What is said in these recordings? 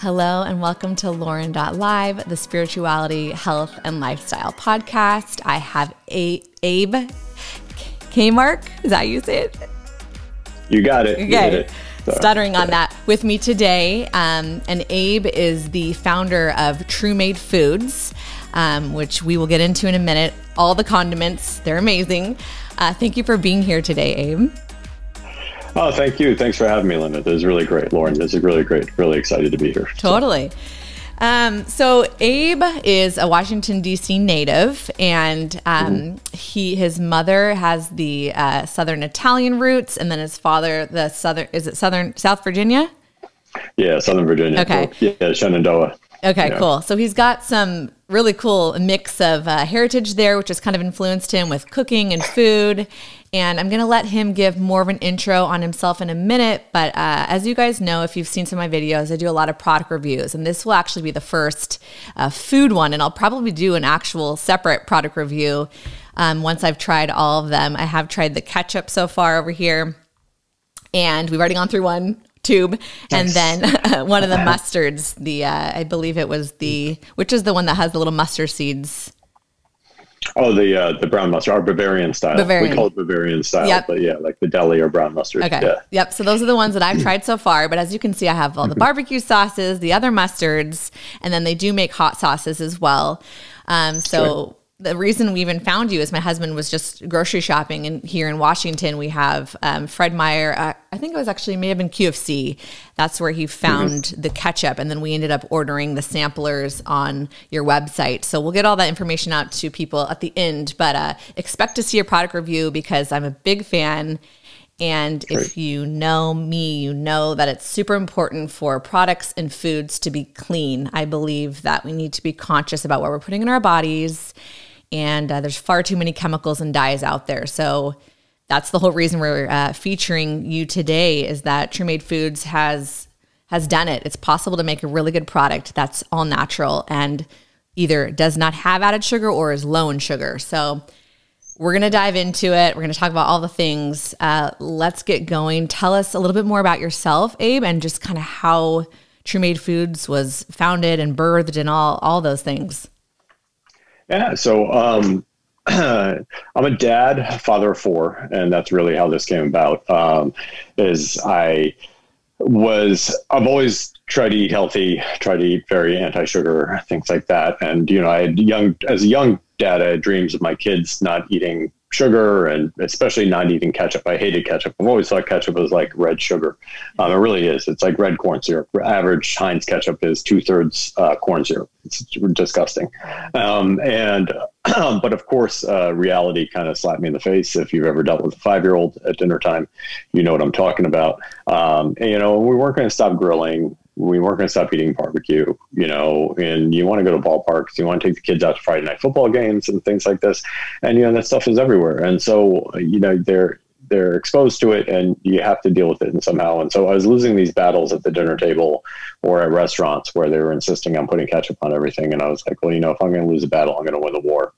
Hello and welcome to Lauren.live, the spirituality, health, and lifestyle podcast. I have Abe Kamarck. Is that how you say it? You got it. Okay. You did it. Stuttering on that with me today. And Abe is the founder of True Made Foods, which we will get into in a minute. All the condiments, they're amazing. Thank you for being here today, Abe. Oh, thank you. Thanks for having me, Linda. This is really great. Lauren, this is really great. Really excited to be here. Totally. So Abe is a Washington, D.C. native, and his mother has the Southern Italian roots, and then his father, the Southern, is it Southern, South Virginia? Yeah, Southern Virginia. Okay. Yeah, Shenandoah. Okay, cool. So he's got some really cool mix of heritage there, which has kind of influenced him with cooking and food. And I'm going to let him give more of an intro on himself in a minute. But as you guys know, if you've seen some of my videos, I do a lot of product reviews. And this will actually be the first food one. And I'll probably do an actual separate product review once I've tried all of them. I have tried the ketchup so far over here. And we've already gone through one tube. And then one of the mustards, the I believe it was the, which is the one that has the little mustard seeds. Oh, the brown mustard, our Bavarian style. Bavarian. We call it Bavarian style, but yeah, like the deli or brown mustard. Okay. Yeah. Yep. So those are the ones that I've tried so far. But as you can see, I have all the barbecue sauces, the other mustards, and then they do make hot sauces as well. So the reason we even found you is my husband was just grocery shopping, and here in Washington we have Fred Meyer. I think it was actually may have been QFC. That's where he found the ketchup, and then we ended up ordering the samplers on your website. So we'll get all that information out to people at the end, but expect to see a product review because I'm a big fan. And if you know me, you know that it's super important for products and foods to be clean. I believe that we need to be conscious about what we're putting in our bodies. And there's far too many chemicals and dyes out there. So that's the whole reason we're featuring you today, is that True Made Foods has done it. It's possible to make a really good product that's all natural and either does not have added sugar or is low in sugar. So we're going to dive into it. We're going to talk about all the things. Let's get going. Tell us a little bit more about yourself, Abe, and just kind of how True Made Foods was founded and birthed and all those things. Yeah. So, I'm a dad, father of four, and that's really how this came about. I've always tried to eat healthy, tried to eat very anti-sugar, things like that. And, you know, as a young dad, I had dreams of my kids not eating sugar and especially not eating ketchup. I hated ketchup. I've always thought ketchup was like red sugar. It really is. It's like red corn syrup. Average Heinz ketchup is 2/3 corn syrup. It's disgusting. But of course, reality kind of slapped me in the face. If you've ever dealt with a 5-year-old at dinner time, you know what I'm talking about. And, you know, we weren't going to stop grilling. We weren't going to stop eating barbecue, you know, and you want to go to ballparks, you want to take the kids out to Friday night football games and things like this. And, you know, that stuff is everywhere. And so, you know, they're exposed to it and you have to deal with it somehow. And so I was losing these battles at the dinner table or at restaurants where they were insisting on putting ketchup on everything. And I was like, well, you know, if I'm going to lose a battle, I'm going to win the war.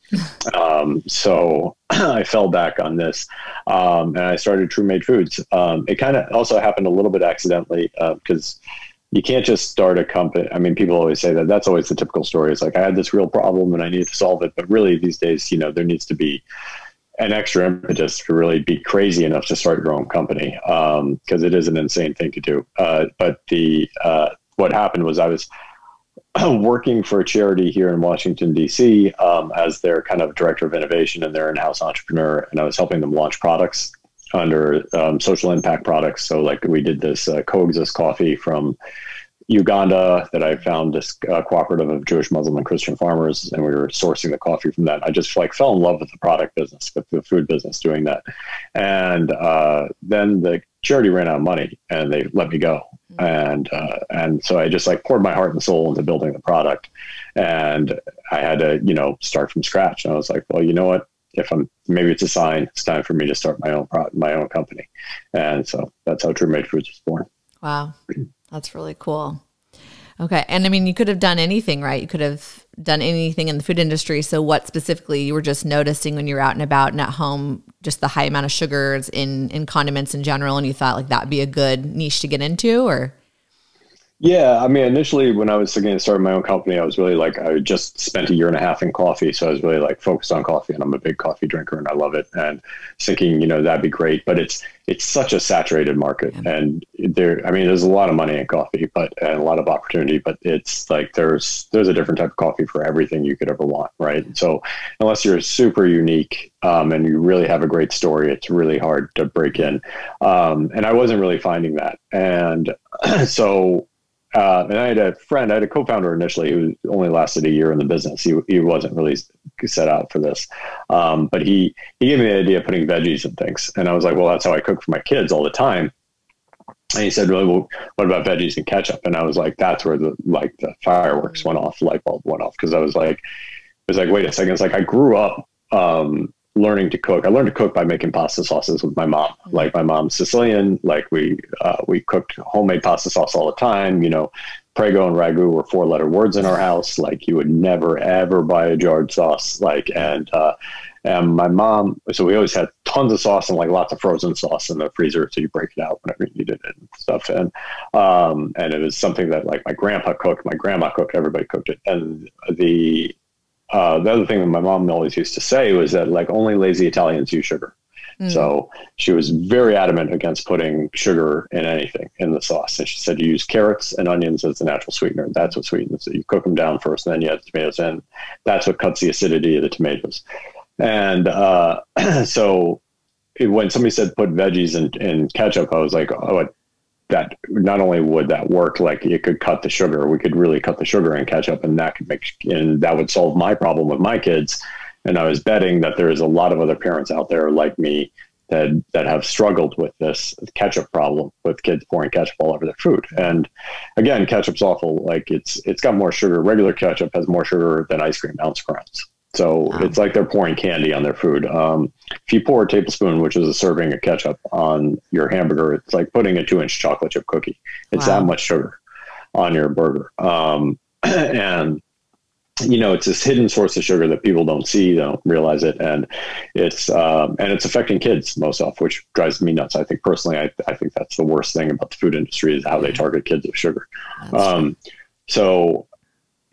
So I fell back on this. And I started True Made Foods. It kind of also happened a little bit accidentally because you can't just start a company. I mean, people always say that. That's always the typical story. It's like, I had this real problem and I needed to solve it. But really these days, you know, there needs to be an extra impetus to really be crazy enough to start your own company. Cause it is an insane thing to do. But what happened was I was working for a charity here in Washington, DC, as their kind of director of innovation and their in-house entrepreneur. And I was helping them launch products under social impact products. So like we did this coexist coffee from Uganda that I found this cooperative of Jewish, Muslim, and Christian farmers, and we were sourcing the coffee from that. I just like fell in love with the product business, with the food business doing that. And then the charity ran out of money and they let me go. And so I just like poured my heart and soul into building the product. And I had to, you know, start from scratch. And I was like, well, you know what? Maybe it's a sign, it's time for me to start my own company. And so that's how True Made Foods was born. Wow. That's really cool. Okay. And I mean, you could have done anything, right? You could have done anything in the food industry. So what specifically you were just noticing when you're out and about and at home, just the high amount of sugars in condiments in general. And you thought like that'd be a good niche to get into, or? Yeah. I mean, initially when I was thinking of starting my own company, I was really like, I just spent a year and a half in coffee. So I was really like focused on coffee, and I'm a big coffee drinker and I love it. And thinking, you know, that'd be great, but it's such a saturated market. Yeah. And there, I mean, there's a lot of money in coffee, but and a lot of opportunity, but it's like, there's a different type of coffee for everything you could ever want. Right. Yeah. So unless you're super unique, and you really have a great story, it's really hard to break in. And I wasn't really finding that. And so, and I had a co-founder initially who only lasted a year in the business. He wasn't really set out for this. But he gave me the idea of putting veggies and things. And I was like, well, that's how I cook for my kids all the time. And he said, well, what about veggies and ketchup? And I was like, that's where the fireworks went off, light bulb went off. Cause I was like, wait a second. It's like, I grew up, learning to cook. I learned to cook by making pasta sauces with my mom. Like my mom's Sicilian, like we cooked homemade pasta sauce all the time. You know, Prego and Ragu were 4-letter words in our house. Like you would never, ever buy a jarred sauce. Like, and my mom, so we always had tons of sauce and like lots of frozen sauce in the freezer. So you break it out whenever you needed it and stuff. And it was something that like my grandpa cooked, my grandma cooked, everybody cooked it. And the other thing that my mom always used to say was that like only lazy Italians use sugar. Mm. So she was very adamant against putting sugar in anything in the sauce. And she said, you use carrots and onions as the natural sweetener. That's what sweetens it. You cook them down first and then you add the tomatoes in. That's what cuts the acidity of the tomatoes. And, so when somebody said put veggies in ketchup, I was like, oh, that not only would that work, like it could cut the sugar, we could really cut the sugar in ketchup, and that could make, and that would solve my problem with my kids. And I was betting that there is a lot of other parents out there like me that have struggled with this ketchup problem, with kids pouring ketchup all over their food. And again, ketchup's awful. Like it's got more sugar. Regular ketchup has more sugar than ice cream ounce for ounce. So it's like they're pouring candy on their food. If you pour a tablespoon, which is a serving of ketchup, on your hamburger, it's like putting a 2-inch chocolate chip cookie. It's that much sugar on your burger. And, you know, it's this hidden source of sugar that people don't see, they don't realize it. And it's affecting kids most often, which drives me nuts. I think personally, I think that's the worst thing about the food industry is how they target kids with sugar.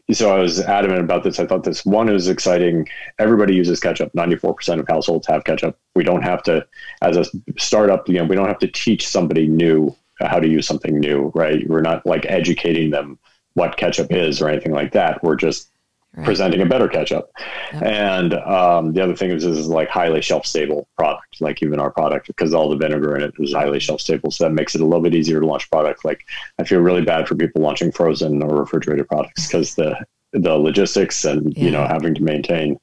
So I was adamant about this. I thought this one is exciting. Everybody uses ketchup. 94% of households have ketchup. We don't have to, as a startup, you know, we don't have to teach somebody new how to use something new, right? We're not like educating them what ketchup is or anything like that. We're just presenting a better ketchup. Yep. And the other thing is this is like highly shelf stable product, like even our product, because all the vinegar in it is highly shelf stable. So that makes it a little bit easier to launch product. Like I feel really bad for people launching frozen or refrigerated products because the logistics and, you know, having to maintain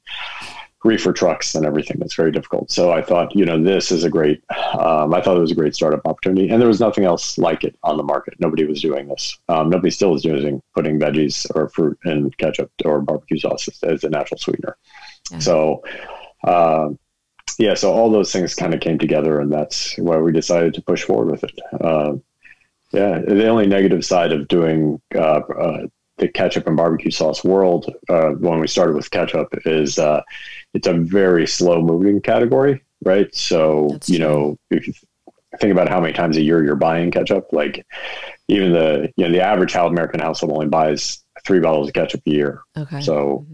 reefer trucks and everything, that's very difficult. So I thought, you know, this is a great, I thought it was a great startup opportunity, and there was nothing else like it on the market. Nobody was doing this. Nobody still is using putting veggies or fruit in ketchup or barbecue sauce as a natural sweetener. Yeah. So, yeah, so all those things kind of came together, and that's why we decided to push forward with it. Yeah. The only negative side of doing, the ketchup and barbecue sauce world, when we started with ketchup, is it's a very slow moving category, right? So, that's you know, if you think about how many times a year you're buying ketchup, like even the average American household only buys 3 bottles of ketchup a year. Okay. So,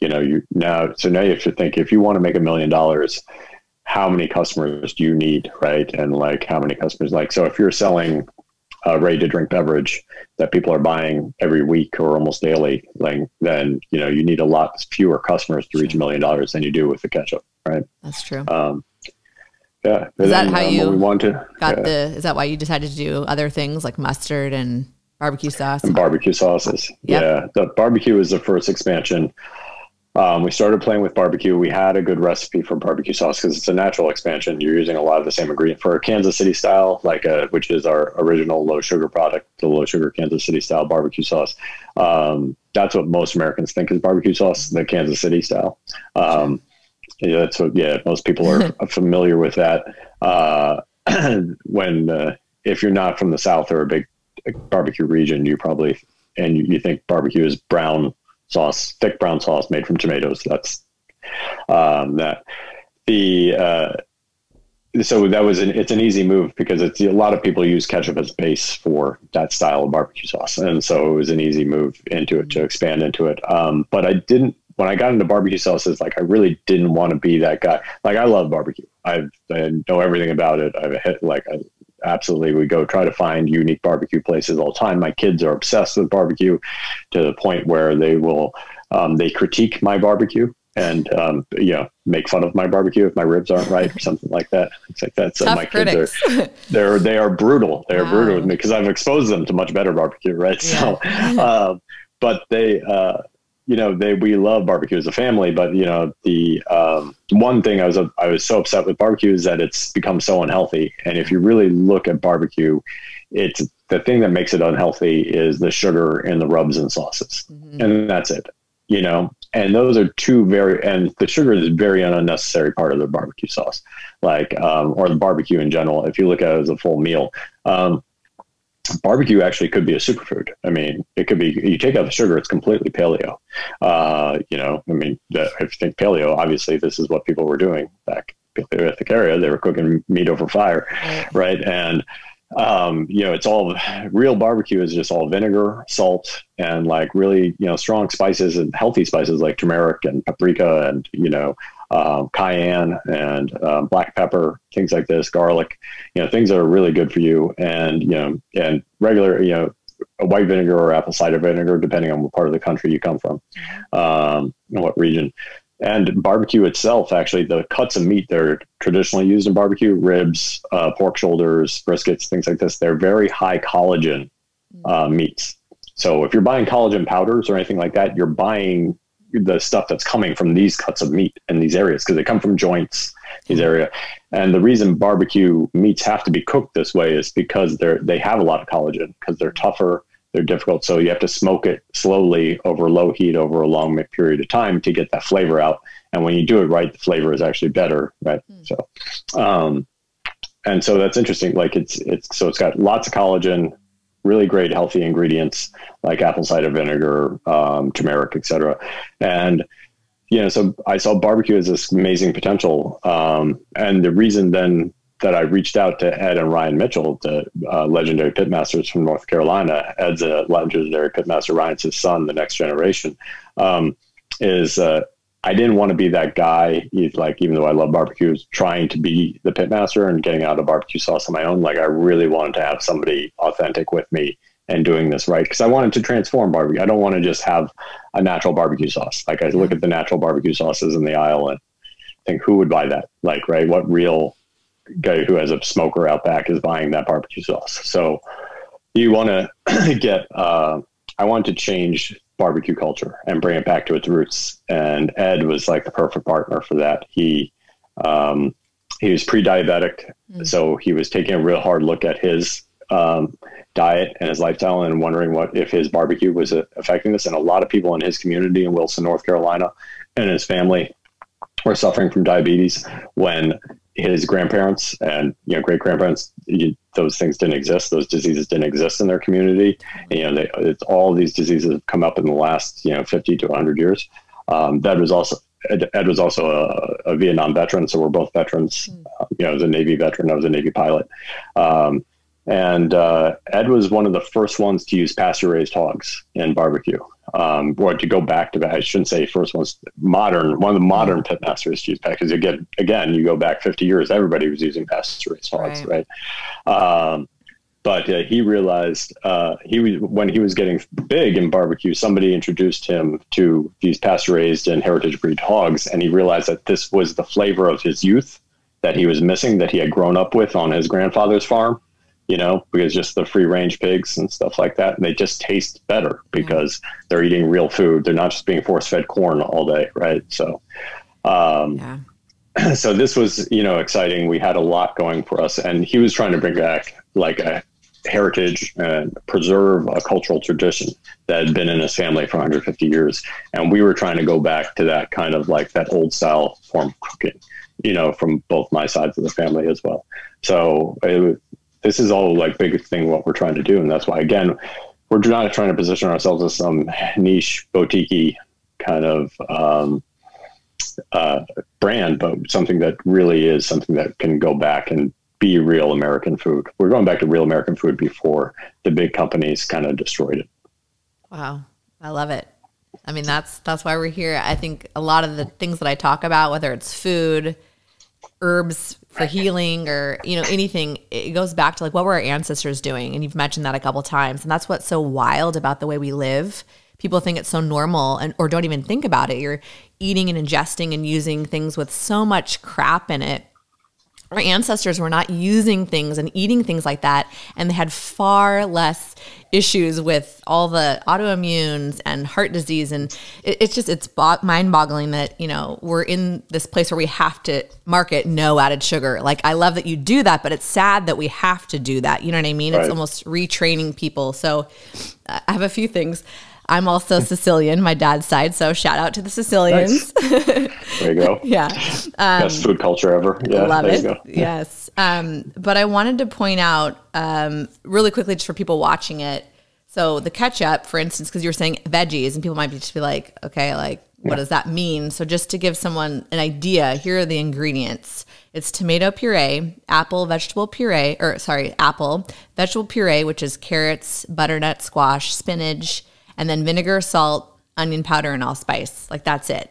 you know, now you have to think, if you want to make $1 million, how many customers do you need? Right. And like how many customers, like, so if you're selling ready to drink beverage that people are buying every week or almost daily, like then, you know, you need a lot fewer customers to reach $1 million than you do with the ketchup. Right. That's true. Yeah. Is that how you is that why you decided to do other things like mustard and barbecue sauce? And barbecue sauces. Yep. Yeah. The barbecue was the first expansion. We started playing with barbecue. We had a good recipe for barbecue sauce because it's a natural expansion. You're using a lot of the same ingredient for a Kansas City style, like which is our original low sugar product, the low sugar Kansas City style barbecue sauce. That's what most Americans think is barbecue sauce, the Kansas City style. Most people are familiar with that. If you're not from the South or a big barbecue region, you think barbecue is brown sauce, thick brown sauce made from tomatoes. That's, So that was it's an easy move because it's a lot of people use ketchup as a base for that style of barbecue sauce. And so it was an easy move into it to expand into it. But I didn't, when I got into barbecue sauces, like I really didn't want to be that guy. Like I love barbecue. I know everything about it. I absolutely would go try to find unique barbecue places all the time. My kids are obsessed with barbecue to the point where they will, they critique my barbecue. And, you know, make fun of my barbecue if my ribs aren't right or something like that. It's like that. So tough my critics. Kids are, they are brutal. They're wow. brutal with me because I've exposed them to much better barbecue. Right. Yeah. So, but they, you know, we love barbecue as a family, but you know, the, one thing I was so upset with barbecue is that it's become so unhealthy. And if you really look at barbecue, it's the thing that makes it unhealthy is the sugar and the rubs and sauces. Mm-hmm. And that's it, you know? And those are and the sugar is a very unnecessary part of the barbecue sauce, like, or the barbecue in general. If you look at it as a full meal, barbecue actually could be a superfood. I mean, it could be, you take out the sugar, it's completely paleo. You know, I mean, if you think paleo, obviously this is what people were doing back in the Paleolithic area. They were cooking meat over fire. Right. And, you know, it's all real barbecue is just all vinegar, salt, and like really, you know, strong spices and healthy spices like turmeric and paprika and, you know, cayenne and black pepper, things like this, garlic, you know, things that are really good for you. And, you know, and regular, you know, white vinegar or apple cider vinegar, depending on what part of the country you come from, and what region. And barbecue itself, actually, the cuts of meat that are traditionally used in barbecue, ribs, pork shoulders, briskets, things like this, they're very high collagen meats. So if you're buying collagen powders or anything like that, you're buying the stuff that's coming from these cuts of meat in these areas because they come from joints, these area. And the reason barbecue meats have to be cooked this way is because they have a lot of collagen because they're tougher. They're difficult. So you have to smoke it slowly over low heat over a long period of time to get that flavor out. And when you do it right, the flavor is actually better. Right. So, and so that's interesting. Like so it's got lots of collagen, really great, healthy ingredients like apple cider vinegar, turmeric, etc. And, you know, so I saw barbecue as this amazing potential. And the reason then that I reached out to Ed and Ryan Mitchell, the legendary pitmasters from North Carolina. Ed's a legendary pitmaster. Ryan's his son, the next generation. I didn't want to be that guy. He's like, even though I love barbecues, trying to be the pitmaster and getting out a barbecue sauce on my own. Like I really wanted to have somebody authentic with me and doing this right. Cause I wanted to transform barbecue. I don't want to just have a natural barbecue sauce. Like I look at the natural barbecue sauces in the aisle and think who would buy that? Like, right. What real guy who has a smoker out back is buying that barbecue sauce. So you want to get, I want to change barbecue culture and bring it back to its roots. And Ed was like the perfect partner for that. He was pre-diabetic. So he was taking a real hard look at his, diet and his lifestyle and wondering if his barbecue was affecting this. And a lot of people in his community in Wilson, North Carolina and his family were suffering from diabetes when his grandparents and, you know, great grandparents, those things didn't exist. Those diseases didn't exist in their community. And, you know, it's all these diseases have come up in the last, you know, 50 to 100 years. Ed was also a Vietnam veteran. So we're both veterans. You know, I was a Navy veteran. I was a Navy pilot. Ed was one of the first ones to use pasture-raised hogs in barbecue. Or to go back to, I shouldn't say first one's modern, one of the modern pitmasters to use pasture, because again, you go back 50 years, everybody was using pasture-raised hogs, right? But he realized when he was getting big in barbecue, somebody introduced him to these pasture-raised and heritage-breed hogs, and he realized that this was the flavor of his youth that he was missing, that he had grown up with on his grandfather's farm. You know, because just the free range pigs and stuff like that, and they just taste better because they're eating real food. They're not just being force fed corn all day. Right. So, so this was, you know, exciting. We had a lot going for us, and he was trying to bring back like a heritage and preserve a cultural tradition that had been in his family for 150 years. And we were trying to go back to that kind of like that old style form of cooking, you know, from both my sides of the family as well. So this is all like big thing, what we're trying to do. And that's why, again, we're not trying to position ourselves as some niche boutique-y kind of, brand, but something that really is something that can go back and be real American food. We're going back to real American food before the big companies kind of destroyed it. Wow. I love it. I mean, that's why we're here. I think a lot of the things that I talk about, whether it's food, herbs for healing, or, you know, anything, it goes back to like, what were our ancestors doing? And you've mentioned that a couple of times. And that's what's so wild about the way we live. People think it's so normal and, or don't even think about it. You're eating and ingesting and using things with so much crap in it. Our ancestors were not using things and eating things like that, and they had far less issues with all the autoimmunes and heart disease. And it's just, it's mind-boggling that, you know, we're in this place where we have to market no added sugar. Like, I love that you do that, but it's sad that we have to do that. You know what I mean? Right. It's almost retraining people. So I have a few things. I'm also Sicilian, my dad's side, so shout out to the Sicilians. Nice. There you go. Yeah. Best food culture ever. Yeah, love it. There you go. Yes. But I wanted to point out really quickly, just for people watching it, so the ketchup, for instance, because you were saying veggies, and people might just be like, okay, like, what does that mean? So just to give someone an idea, here are the ingredients. It's tomato puree, apple, vegetable puree, which is carrots, butternut squash, spinach, and then vinegar, salt, onion powder, and allspice. Like, that's it.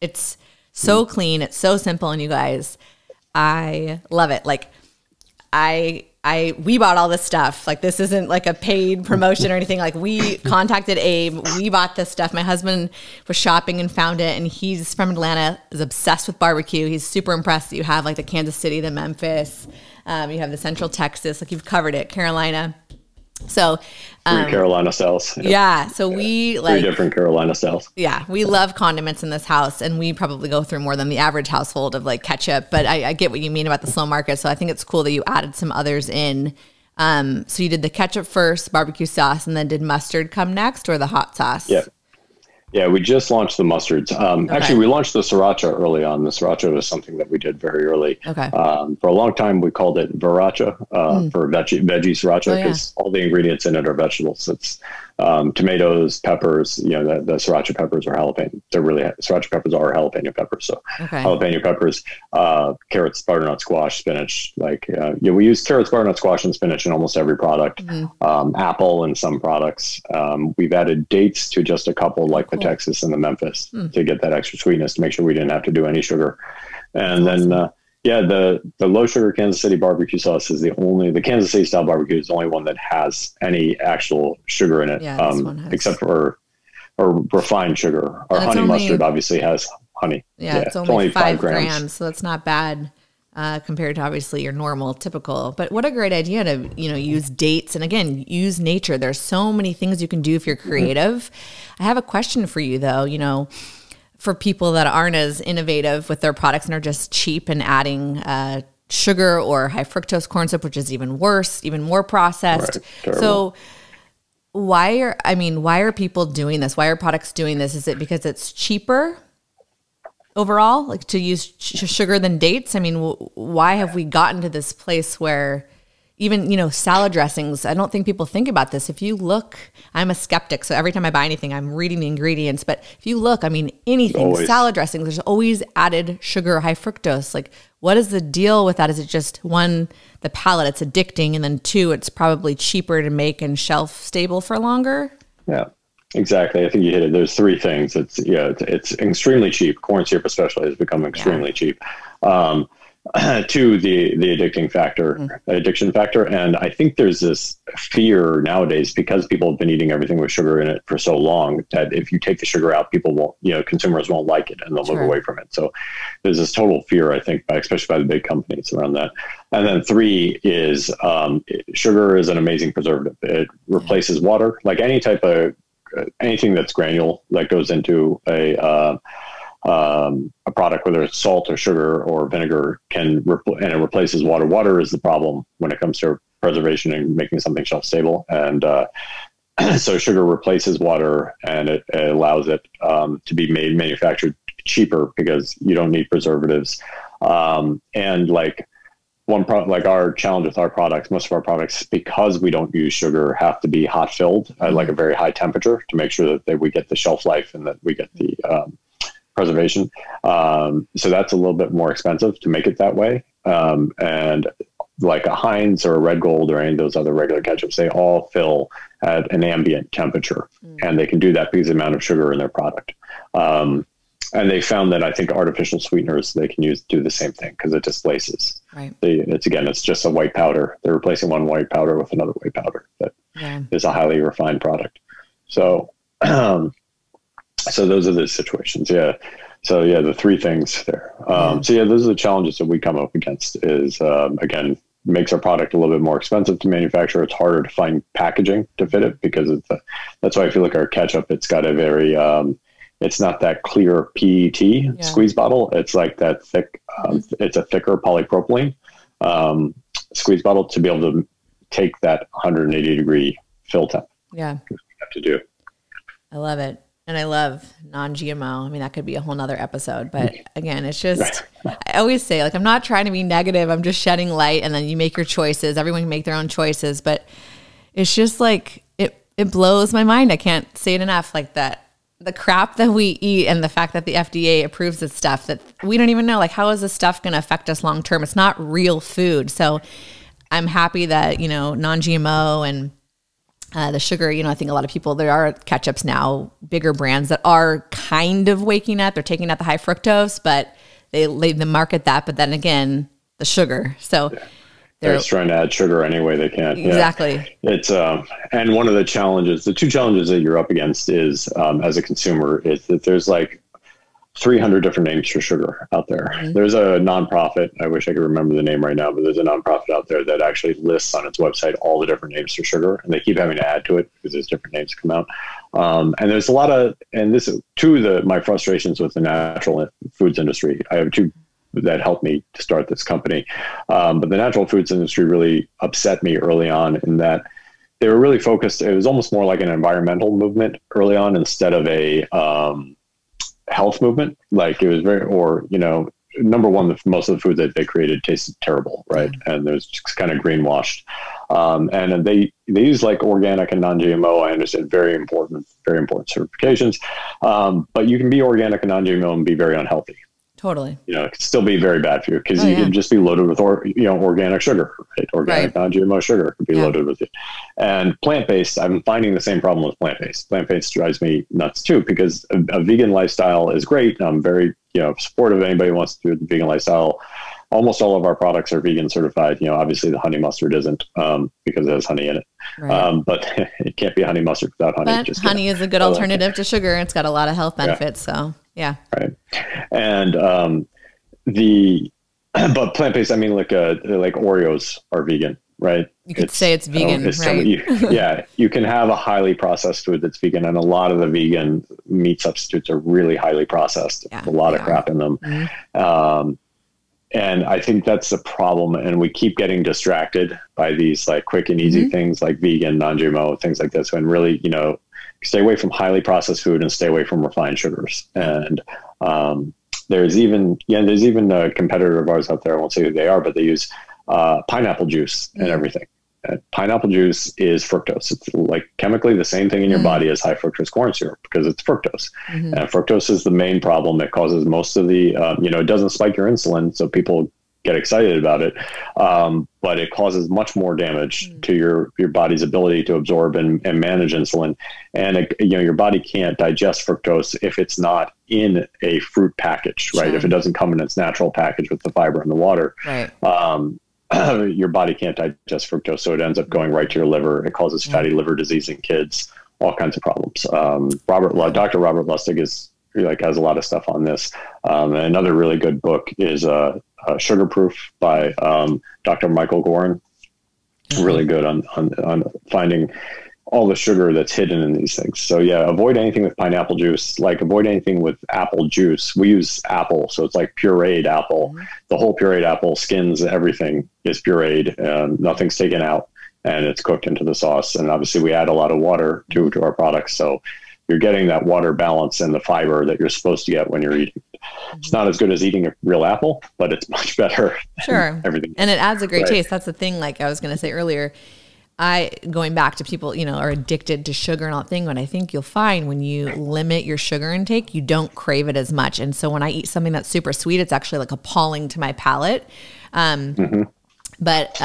It's so clean. It's so simple. And you guys, I love it. Like, we bought all this stuff. Like, this isn't like a paid promotion or anything. Like, we contacted Abe. We bought this stuff. My husband was shopping and found it. And he's from Atlanta, is obsessed with barbecue. He's super impressed that you have like the Kansas City, the Memphis. You have the Central Texas. Like, you've covered it. Carolina. So, three Carolina styles. Yeah. So we like three different Carolina styles. Yeah. We love condiments in this house, and we probably go through more than the average household of like ketchup, but I get what you mean about the slow market. So I think it's cool that you added some others in. So you did the ketchup first, barbecue sauce, and then did mustard come next, or the hot sauce? Yeah. Yeah. We just launched the mustards. Actually, we launched the sriracha early on. The sriracha was something that we did very early. Okay. For a long time, we called it viracha for veggie sriracha, because all the ingredients in it are vegetables. It's tomatoes, peppers, you know, the sriracha peppers are jalapeno. They're really, sriracha peppers are jalapeno peppers. So jalapeno peppers, carrots, butternut squash, spinach. Like, yeah, we use carrots, butternut squash, and spinach in almost every product. Apple in some products. We've added dates to just a couple, like the Texas and the Memphis, to get that extra sweetness, to make sure we didn't have to do any sugar. And then, yeah, the low sugar Kansas City barbecue sauce is the Kansas City style barbecue is the only one that has any actual sugar in it, except for or refined sugar. Our honey mustard obviously has honey. Yeah, it's only 5 grams, so that's not bad compared to obviously your normal, typical. But what a great idea to use dates, and again, use nature. There's so many things you can do if you're creative. I have a question for you though. For people that aren't as innovative with their products and are just cheap and adding sugar or high fructose corn syrup, which is even worse, even more processed. Right, so why are people doing this? Why are products doing this? Is it because it's cheaper overall, like to use sugar than dates? I mean, why have we gotten to this place where even, salad dressings, I don't think people think about this. If you look, I'm a skeptic, so every time I buy anything, I'm reading the ingredients. But if you look, I mean, anything, salad dressings, there's always added sugar, high fructose. Like, what is the deal with that? Is it just, one, the palate, it's addicting, and then two, it's probably cheaper to make and shelf stable for longer? Yeah, exactly. I think you hit it. There's three things. It's extremely cheap. Corn syrup especially has become extremely cheap. Two, the addiction factor. And I think there's this fear nowadays, because people have been eating everything with sugar in it for so long, that if you take the sugar out, people won't, consumers won't like it, and they'll move away from it. So there's this total fear, I think, especially by the big companies around that. And then three is sugar is an amazing preservative. It replaces water, like any type of, anything that's granule that goes into a product, whether it's salt or sugar or vinegar, and it replaces water. Water is the problem when it comes to preservation and making something shelf stable. And so sugar replaces water, and it allows it to be manufactured cheaper, because you don't need preservatives. And like our challenge with our products, most of our products, because we don't use sugar, have to be hot filled at like a very high temperature to make sure that we get the shelf life, and that we get the preservation. So that's a little bit more expensive to make it that way. And like a Heinz or a Red Gold or any of those other regular ketchups, they all fill at an ambient temperature, and they can do that because of the amount of sugar in their product. And they found that I think artificial sweeteners, they can use do the same thing because it displaces. Right. It's just a white powder. They're replacing one white powder with another white powder that is a highly refined product. So, so those are the situations. Yeah. So yeah, the three things there. So yeah, those are the challenges that we come up against is, again, makes our product a little bit more expensive to manufacture. It's harder to find packaging to fit it because it's a, that's why if you look at our ketchup, it's got a very, it's not that clear PET squeeze bottle. It's like that thick, it's a thicker polypropylene squeeze bottle to be able to take that 180 degree fill temp. Yeah. That's what we have to do. I love it. And I love non-GMO. I mean, that could be a whole nother episode, but again, it's just, I always say like, I'm not trying to be negative. I'm just shedding light. And then you make your choices. Everyone can make their own choices, but it's just like, it blows my mind. I can't say it enough like that. The crap that we eat and the fact that the FDA approves this stuff that we don't even know, like how is this stuff going to affect us long-term? It's not real food. So I'm happy that, you know, non-GMO and the sugar, you know, I think a lot of people, there are ketchups now, bigger brands that are kind of waking up. They're taking out the high fructose, but they market that, but then again, the sugar. So they're just trying to add sugar any way they can. Exactly. Yeah. It's and one of the challenges, the two challenges that you're up against is as a consumer is that there's like 300 different names for sugar out there. Mm-hmm. There's a nonprofit. I wish I could remember the name right now, but there's a nonprofit out there that actually lists on its website all the different names for sugar, and they keep having to add to it because there's different names come out. And there's a lot of, and this is two of my frustrations with the natural foods industry. I have two that helped me to start this company. But the natural foods industry really upset me early on in that they were really focused. It was almost more like an environmental movement early on instead of a health movement. Like it was very, or, you know, number one, most of the food that they created tasted terrible. Right. And there's just kind of greenwashed. And they use like organic and non-GMO. I understand very important certifications. But you can be organic and non-GMO and be very unhealthy. Totally. You know, it can still be very bad for you because you can just be loaded with, you know, organic sugar, right? Organic non-GMO sugar could be loaded with it. And plant-based, I'm finding the same problem with plant-based. Plant-based drives me nuts too because a vegan lifestyle is great. I'm very, you know, supportive of anybody who wants to do the vegan lifestyle. Almost all of our products are vegan certified. You know, obviously the honey mustard isn't because it has honey in it. Right. But it can't be honey mustard without honey. But just honey is a good alternative to sugar. It's got a lot of health benefits. So, right. And but plant-based, I mean, like Oreos are vegan, right? You could say it's vegan, right? You can have a highly processed food that's vegan, and a lot of the vegan meat substitutes are really highly processed. Yeah, a lot of crap in them. Mm-hmm. And I think that's the problem. And we keep getting distracted by these like quick and easy things like vegan, non-GMO, things like this. And really, you know, stay away from highly processed food and stay away from refined sugars. And there's even a competitor of ours out there. I won't say who they are, but they use pineapple juice and everything. Pineapple juice is fructose. It's like chemically the same thing in your body as high fructose corn syrup because it's fructose. And fructose is the main problem that causes most of the, you know, it doesn't spike your insulin. So people get excited about it. But it causes much more damage to your body's ability to absorb and manage insulin. And, you know, your body can't digest fructose if it's not in a fruit package, right? If it doesn't come in its natural package with the fiber and the water, your body can't digest fructose, so it ends up going right to your liver. It causes fatty liver disease in kids, all kinds of problems. Dr. Robert Lustig has a lot of stuff on this. And another really good book is Sugarproof by Dr. Michael Gorin. Really good on finding all the sugar that's hidden in these things. So yeah, avoid anything with pineapple juice, like avoid anything with apple juice. We use apple. So it's like pureed apple, the whole pureed apple skins, everything is pureed. Nothing's taken out and it's cooked into the sauce. And obviously we add a lot of water to our products. So you're getting that water balance and the fiber that you're supposed to get when you're eating. It's not as good as eating a real apple, but it's much better. Sure. Everything. And it adds a great taste. That's the thing. Like I was going to say earlier, going back to people, you know, are addicted to sugar and all that thing. When I think you'll find when you limit your sugar intake, you don't crave it as much. And so when I eat something that's super sweet, it's actually like appalling to my palate. But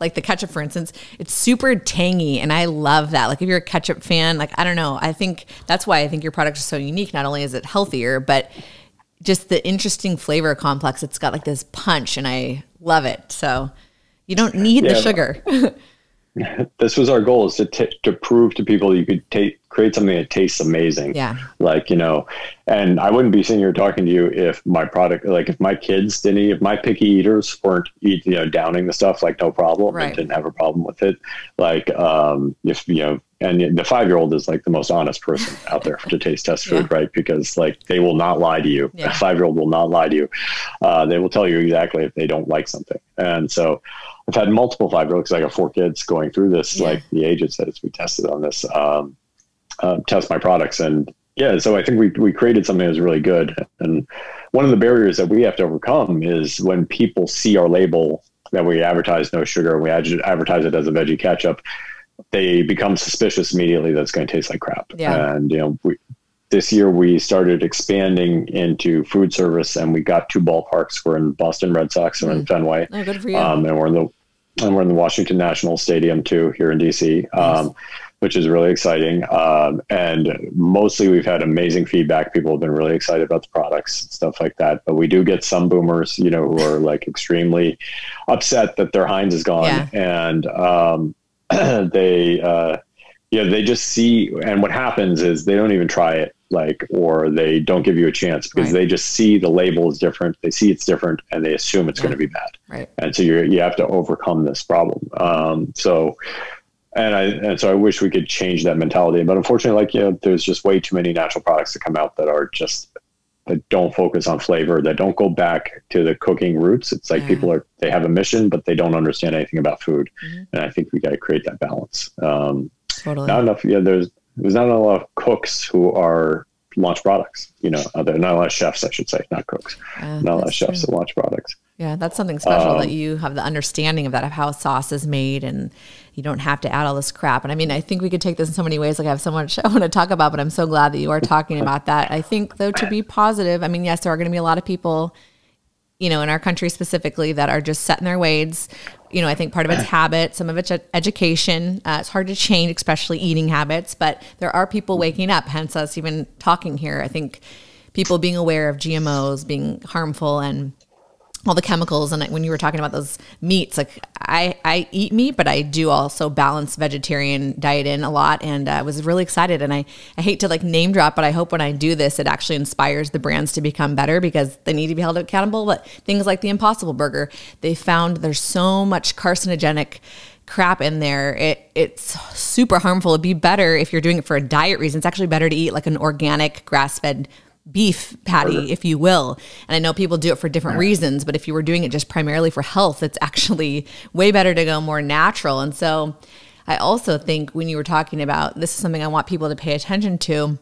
like the ketchup, for instance, it's super tangy. And I love that. Like if you're a ketchup fan, like, I don't know, I think that's why I think your product is so unique. Not only is it healthier, but just the interesting flavor complex. It's got like this punch and I love it. So you don't need the sugar. This was our goal, is to prove to people you could create something that tastes amazing. Yeah. Like, you know, and I wouldn't be sitting here talking to you if my product, like if my kids didn't eat, if my picky eaters weren't eating, you know, downing the stuff, like no problem. Right. I didn't have a problem with it. Like, if, you know, and the 5-year-old is like the most honest person out there to test food, right? Because like they will not lie to you. Yeah. A 5-year-old will not lie to you. They will tell you exactly if they don't like something. And so, I've had multiple 5-year-olds, because I got 4 kids going through this, like the ages that we tested on this, test my products. And yeah, so I think we created something that was really good. And one of the barriers that we have to overcome is when people see our label that we advertise no sugar, and we advertise it as a veggie ketchup, they become suspicious immediately that it's going to taste like crap. Yeah. And, you know, this year we started expanding into food service, and we got 2 ballparks. We're in Boston Red Sox and in Fenway. Oh, good for you. And we're in the Washington National Stadium too, here in DC, which is really exciting. And mostly we've had amazing feedback. People have been really excited about the products and stuff like that. But we do get some boomers, you know, who are like extremely upset that their Heinz is gone. Yeah. And they just see, and what happens is they don't even try it, like, or they don't give you a chance because they just see the label is different. They see it's different and they assume it's going to be bad. Right. And so you have to overcome this problem. So I wish we could change that mentality, but unfortunately, like, you know, there's just way too many natural products that come out that are just, that don't focus on flavor, that don't go back to the cooking roots. It's like people are, they have a mission, but they don't understand anything about food. And I think we got to create that balance. Totally. Not enough. Yeah. There's not a lot of cooks who are launch products, you know, not a lot of chefs, I should say, not cooks, not a lot of chefs that launch products. Yeah. That's something special that you have the understanding of that, of how sauce is made, and you don't have to add all this crap. And I mean, I think we could take this in so many ways. Like, I have so much I want to talk about, but I'm so glad that you are talking about that. I think though, to be positive, I mean, yes, there are going to be a lot of people, you know, in our country specifically that are just set in their ways. You know, I think part of it's habit, some of it's education. It's hard to change, especially eating habits, but there are people waking up, hence us even talking here. I think people being aware of GMOs being harmful and all the chemicals. And when you were talking about those meats, like I eat meat, but I do also balance vegetarian diet in a lot. And I was really excited. And I hate to like name drop, but I hope when I do this, it actually inspires the brands to become better, because they need to be held accountable. But things like the Impossible Burger, they found there's so much carcinogenic crap in there. It's super harmful. It'd be better if you're doing it for a diet reason. It's actually better to eat like an organic grass-fed beef patty, if you will. And I know people do it for different reasons, but if you were doing it just primarily for health, it's actually way better to go more natural. And so I also think when you were talking about, this is something I want people to pay attention to, and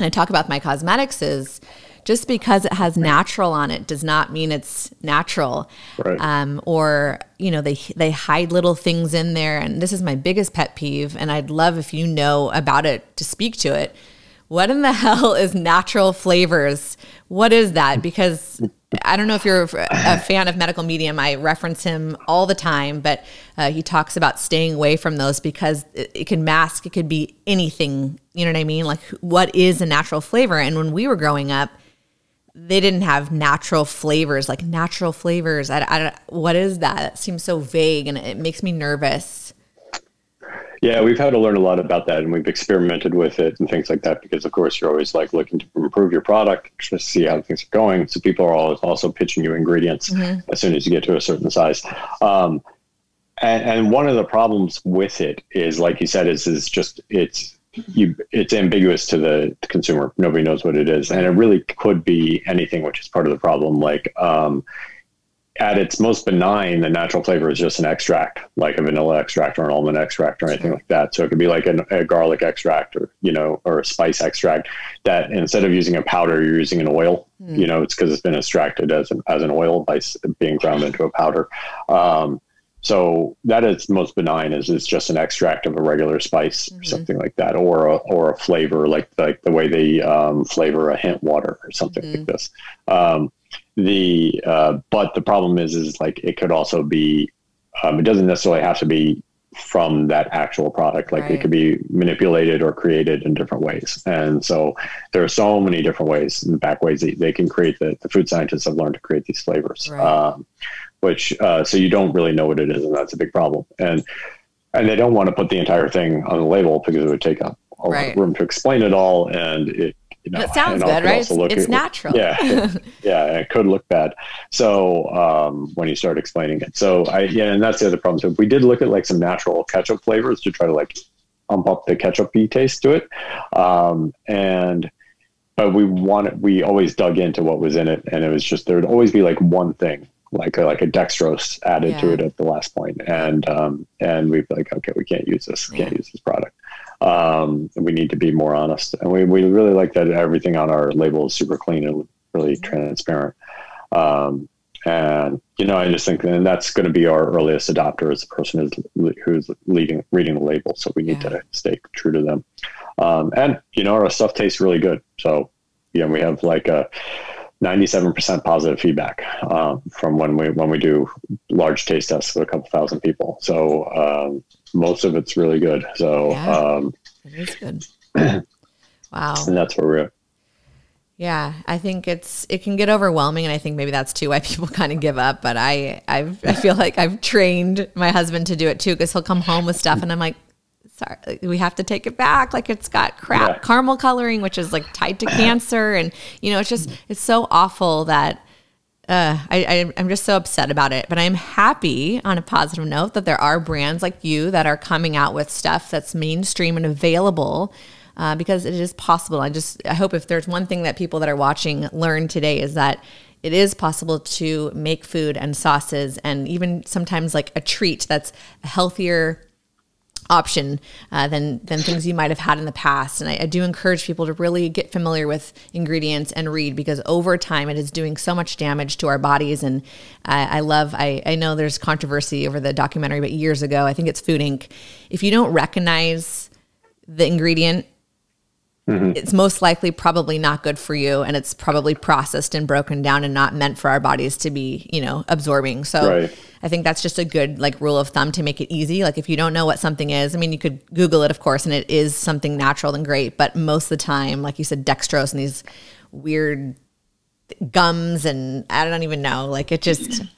I talk about my cosmetics, is just because it has natural on it does not mean it's natural. Right. Or, you know, they hide little things in there. And this is my biggest pet peeve. And I'd love if you know about it to speak to it. What in the hell is natural flavors? What is that? Because I don't know if you're a fan of Medical Medium. I reference him all the time, but he talks about staying away from those because it can mask. It could be anything. You know what I mean? Like, what is a natural flavor? And when we were growing up, they didn't have natural flavors, like natural flavors. I don't, what is that? It seems so vague and it makes me nervous. Yeah, we've had to learn a lot about that, and we've experimented with it and things like that because, of course, you're always like looking to improve your product, just see how things are going. So people are also pitching you ingredients as soon as you get to a certain size. And one of the problems with it is, like you said, it's ambiguous to the consumer. Nobody knows what it is, and it really could be anything, which is part of the problem. Like, at its most benign, the natural flavor is just an extract, like a vanilla extract or an almond extract or anything like that. So it could be like a garlic extract or, you know, or a spice extract that instead of using a powder, you're using an oil. You know, it's because it's been extracted as an oil by being ground into a powder. So that is the most benign, is it's just an extract of a regular spice or something like that, or a flavor, like the way they flavor a hint water or something like this. But the problem is like it could also be, it doesn't necessarily have to be from that actual product. Like it could be manipulated or created in different ways. And so there are so many different ways and back ways that they can create the food scientists have learned to create these flavors, so you don't really know what it is. And that's a big problem. And they don't want to put the entire thing on the label because it would take up a lot of room to explain it all. And it, you know, it sounds bad, right? It's natural. Yeah. It could look bad. So when you start explaining it. And that's the other problem. So if we did look at like some natural ketchup flavors to try to like ump up the ketchup-y taste to it. But we always dug into what was in it. And it was just, there would always be like one thing, like a dextrose added to it at the last point. And we'd be like, okay, we can't use this. We can't use this product. We need to be more honest, and we really like that everything on our label is super clean and really transparent. I just think, and that's going to be our earliest adopter is the person who's reading the label. So we need to stay true to them. Our stuff tastes really good. So, we have like a 97% positive feedback from when we do large taste tests with a couple thousand people. So most of it's really good. So it is good. Wow. And that's where we're at. Yeah, I think it can get overwhelming, and I think maybe that's too why people kind of give up. But I feel like I've trained my husband to do it too, because he'll come home with stuff, and I'm like, sorry, we have to take it back. Like it's got caramel coloring, which is like tied to cancer. And, it's just, it's so awful that I'm just so upset about it. But I'm happy on a positive note that there are brands like you that are coming out with stuff that's mainstream and available because it is possible. I hope if there's one thing that people that are watching learn today is that it is possible to make food and sauces and even sometimes like a treat that's healthier option than things you might have had in the past. And I do encourage people to really get familiar with ingredients and read, because over time it is doing so much damage to our bodies. And I know there's controversy over the documentary, but years ago, I think it's Food Inc. If you don't recognize the ingredient, it's most likely probably not good for you, and it's probably processed and broken down and not meant for our bodies to be, absorbing. So I think that's just a good rule of thumb to make it easy. Like if you don't know what something is, I mean, you could Google it, of course, and it is something natural and great. But most of the time, like you said, dextrose and these weird gums and I don't even know, I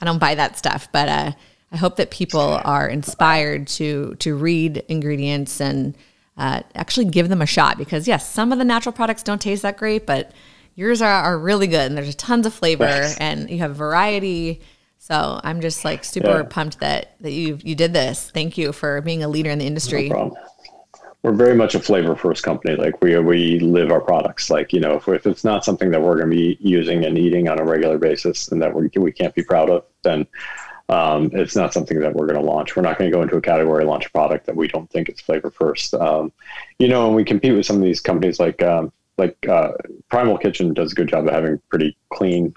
don't buy that stuff. But I hope that people are inspired to read ingredients and actually give them a shot, because yes, some of the natural products don't taste that great, but yours are really good, and there's tons of flavor and you have variety. So I'm just like super pumped that you did this. Thank you for being a leader in the industry. No problem. We're very much a flavor first company. Like we live our products. Like, if it's not something that we're going to be using and eating on a regular basis and that we can't be proud of, then it's not something that we're going to launch. We're not going to go into a category launch a product that we don't think is flavor first. And we compete with some of these companies like Primal Kitchen does a good job of having pretty clean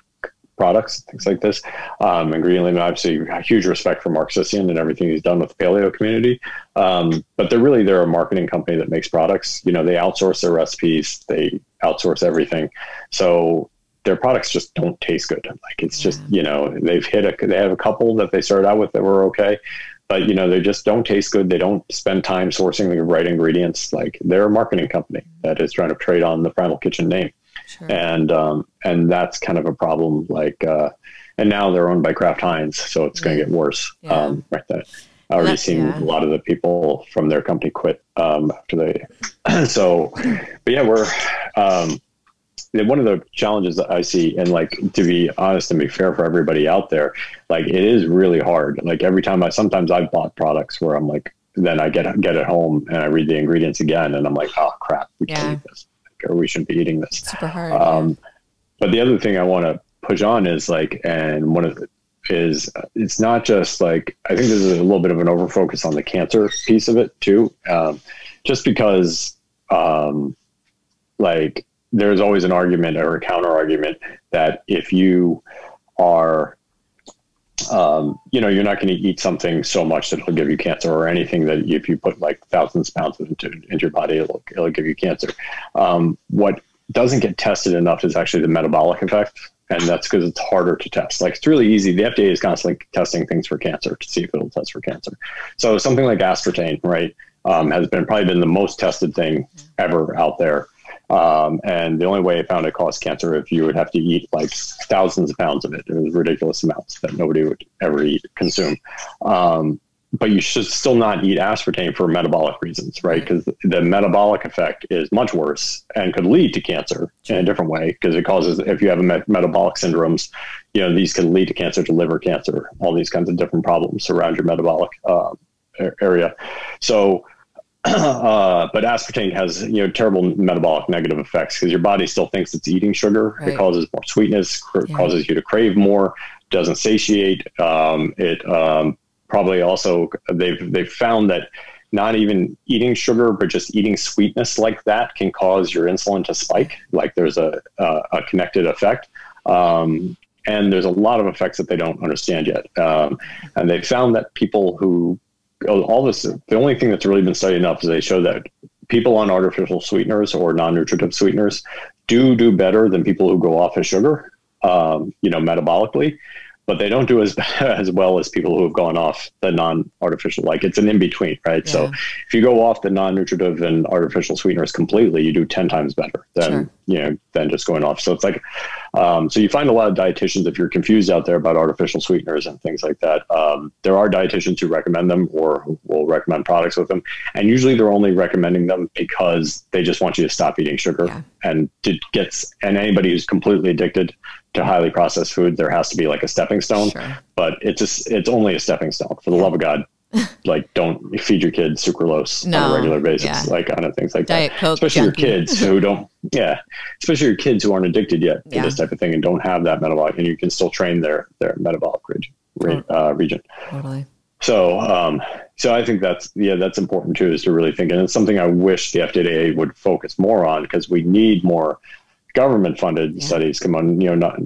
products, things like this. Ingredient, obviously, huge respect for Mark Sissian and everything he's done with the paleo community. But they're a marketing company that makes products. They outsource their recipes, they outsource everything. So their products just don't taste good. Like it's just, they have a couple that they started out with that were okay, but they just don't taste good. They don't spend time sourcing the right ingredients. Like they're a marketing company that is trying to trade on the Primal Kitchen name. Sure. And that's kind of a problem. And now they're owned by Kraft Heinz, so it's going to get worse. Yeah. I've already seen a lot of the people from their company quit, after they, one of the challenges that I see, and to be honest and be fair for everybody out there, it is really hard. Every time sometimes I've bought products where I'm like, then I get it home and I read the ingredients again and I'm like, oh crap, we can't eat this, or we shouldn't be eating this. It's super hard. But the other thing I want to push on is it's not just I think there's a little bit of an overfocus on the cancer piece of it too. Just because, there's always an argument or a counter argument that if you are you're not going to eat something so much that it'll give you cancer, or anything that if you put like thousands of pounds into your body, it'll give you cancer. What doesn't get tested enough is actually the metabolic effect. And that's because it's harder to test. Like, it's really easy. The FDA is constantly testing things for cancer to see if it'll test for cancer. So something like aspartame, right, has probably been the most tested thing ever out there. And the only way it found it caused cancer, if you would have to eat like thousands of pounds of it. It was ridiculous amounts that nobody would ever consume. But you should still not eat aspartame for metabolic reasons, right? Because the metabolic effect is much worse and could lead to cancer in a different way, because it causes, if you have metabolic syndromes, these can lead to cancer, to liver cancer, all these kinds of different problems around your metabolic area. So, but aspartame has, terrible metabolic negative effects, because your body still thinks it's eating sugar. Right. It causes more sweetness, causes you to crave more, doesn't satiate. Probably also they've found that not even eating sugar, but just eating sweetness like that can cause your insulin to spike. Like, there's a connected effect. And there's a lot of effects that they don't understand yet. And they found that people who, all this, the only thing that's really been studied enough is they show that people on artificial sweeteners or non-nutritive sweeteners do better than people who go off of sugar, metabolically, but they don't do as well as people who have gone off the non-artificial. Like, it's an in-between, right? Yeah. So if you go off the non-nutritive and artificial sweeteners completely, you do 10 times better than, than just going off. So it's like, so you find a lot of dietitians, if you're confused out there about artificial sweeteners and things like that, there are dietitians who recommend them or who will recommend products with them. And usually they're only recommending them because they just want you to stop eating sugar. Yeah. And anybody who's completely addicted to highly processed food, there has to be like a stepping stone, but it's only a stepping stone. For the love of God, like, don't feed your kids sucralose on a regular basis, like on things like Diet that, Coke especially junkie. Your kids who don't, especially your kids who aren't addicted yet to this type of thing and don't have that metabolic, and you can still train their metabolic region. Totally. So I think that's important too, is to really think, and it's something I wish the FDA would focus more on, because we need more government-funded studies, come on,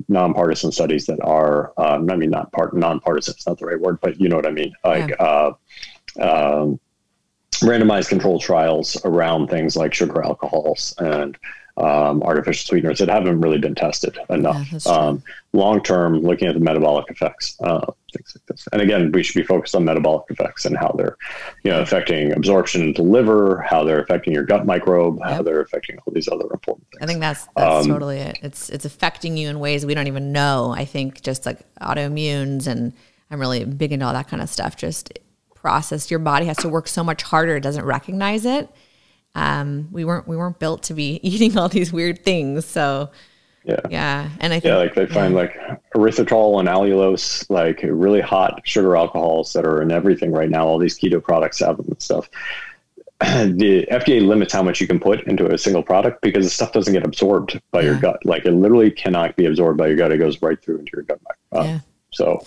nonpartisan studies that are, nonpartisan, it's not the right word, but you know what I mean, like randomized controlled trials around things like sugar alcohols and artificial sweeteners that haven't really been tested enough. Yeah, long-term, looking at the metabolic effects, things like this. And again, we should be focused on metabolic effects and how they're, affecting absorption into liver, how they're affecting your gut microbe, how they're affecting all these other important things. I think that's totally it. It's affecting you in ways we don't even know. I think just like autoimmunes, and I'm really big into all that kind of stuff, just processed. Your body has to work so much harder. It doesn't recognize it. We weren't built to be eating all these weird things. So and I think like they find like erythritol and allulose, like really hot sugar alcohols that are in everything right now. All these keto products have them and stuff. The FDA limits how much you can put into a single product because the stuff doesn't get absorbed by your gut. Like, it literally cannot be absorbed by your gut. It goes right through into your gut. So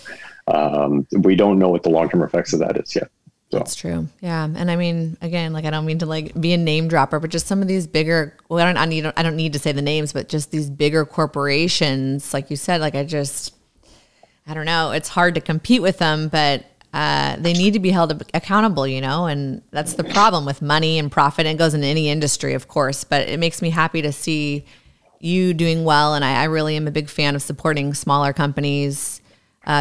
we don't know what the long-term effects of that is yet. So. That's true. Yeah. And I mean, again, like, I don't mean to like be a name dropper, but just some of these bigger, well, I don't need to say the names, but just these bigger corporations, like you said, like I don't know, it's hard to compete with them, but they need to be held accountable, and that's the problem with money and profit. It goes in any industry, of course, but it makes me happy to see you doing well. And I really am a big fan of supporting smaller companies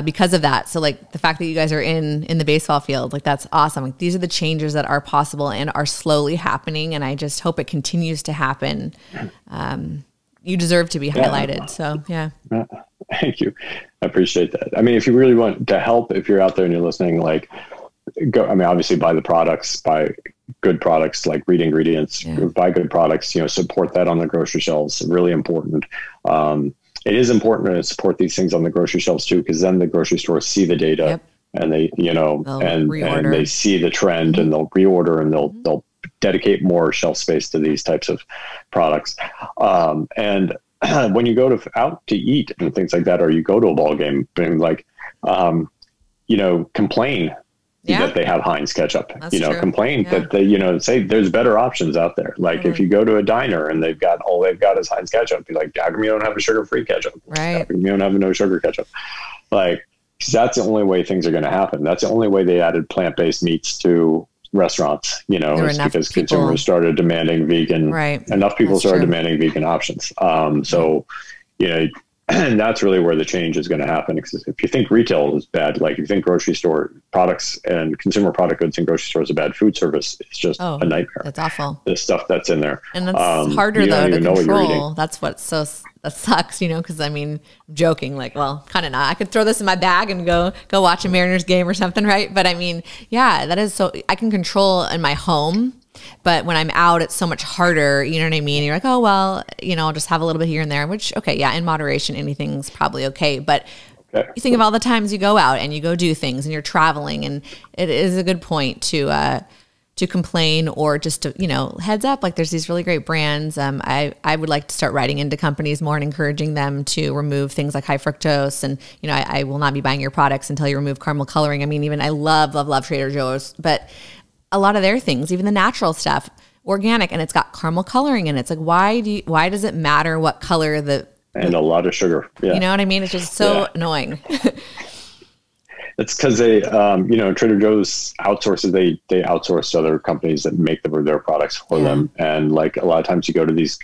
because of that. So like the fact that you guys are in the baseball field, like that's awesome. Like these are the changes that are possible and are slowly happening. And I just hope it continues to happen. You deserve to be highlighted. So thank you. I appreciate that. I mean, if you really want to help, if you're out there and you're listening, like go, I mean, obviously buy the products, buy good products, like read ingredients, buy good products, support that on the grocery shelves. Really important. It is important to support these things on the grocery shelves too, because then the grocery stores see the data and they, and they see the trend and they'll reorder and they'll dedicate more shelf space to these types of products. And when you go out to eat and things like that, or you go to a ball game, like, complain that they have Heinz ketchup, that's true. Complain that they, say there's better options out there. Like if you go to a diner and all they've got is Heinz ketchup, be like, how come you don't have a sugar-free ketchup? Right. How come you don't have a no sugar ketchup? Like, because that's the only way things are going to happen. That's the only way they added plant-based meats to restaurants, you know, is because consumers started demanding vegan, right? Enough people demanding vegan options. So, you know, and that's really where the change is going to happen. Because if you think retail is bad, like if you think grocery store products and consumer product goods in grocery stores are bad, food service is just a nightmare. That's awful. The stuff that's in there. And it's harder though to control. That's what's so, that sucks, you know, because I mean, I'm joking, like, well, kind of not. I could throw this in my bag and go watch a Mariners game or something, right? But I mean, yeah, that is so, I can control in my home. But when I'm out, it's so much harder. You know what I mean? You're like, oh, well, you know, I'll just have a little bit here and there, which, okay, yeah, in moderation, anything's probably okay. But you think of all the times you go out and you go do things and you're traveling, and it is a good point to complain or just to, you know, heads up, like there's these really great brands. I would like to start writing into companies more and encouraging them to remove things like high fructose. And, you know, I will not be buying your products until you remove caramel coloring. I mean, even I love Trader Joe's, but a lot of their things, even the natural stuff, organic, and it's got caramel coloring in it. It's like, why does it matter what color and a lot of sugar. Yeah. You know what I mean? It's just so annoying. It's because they, you know, Trader Joe's outsources, they outsource to other companies that make their products for them. And like a lot of times you'll go to this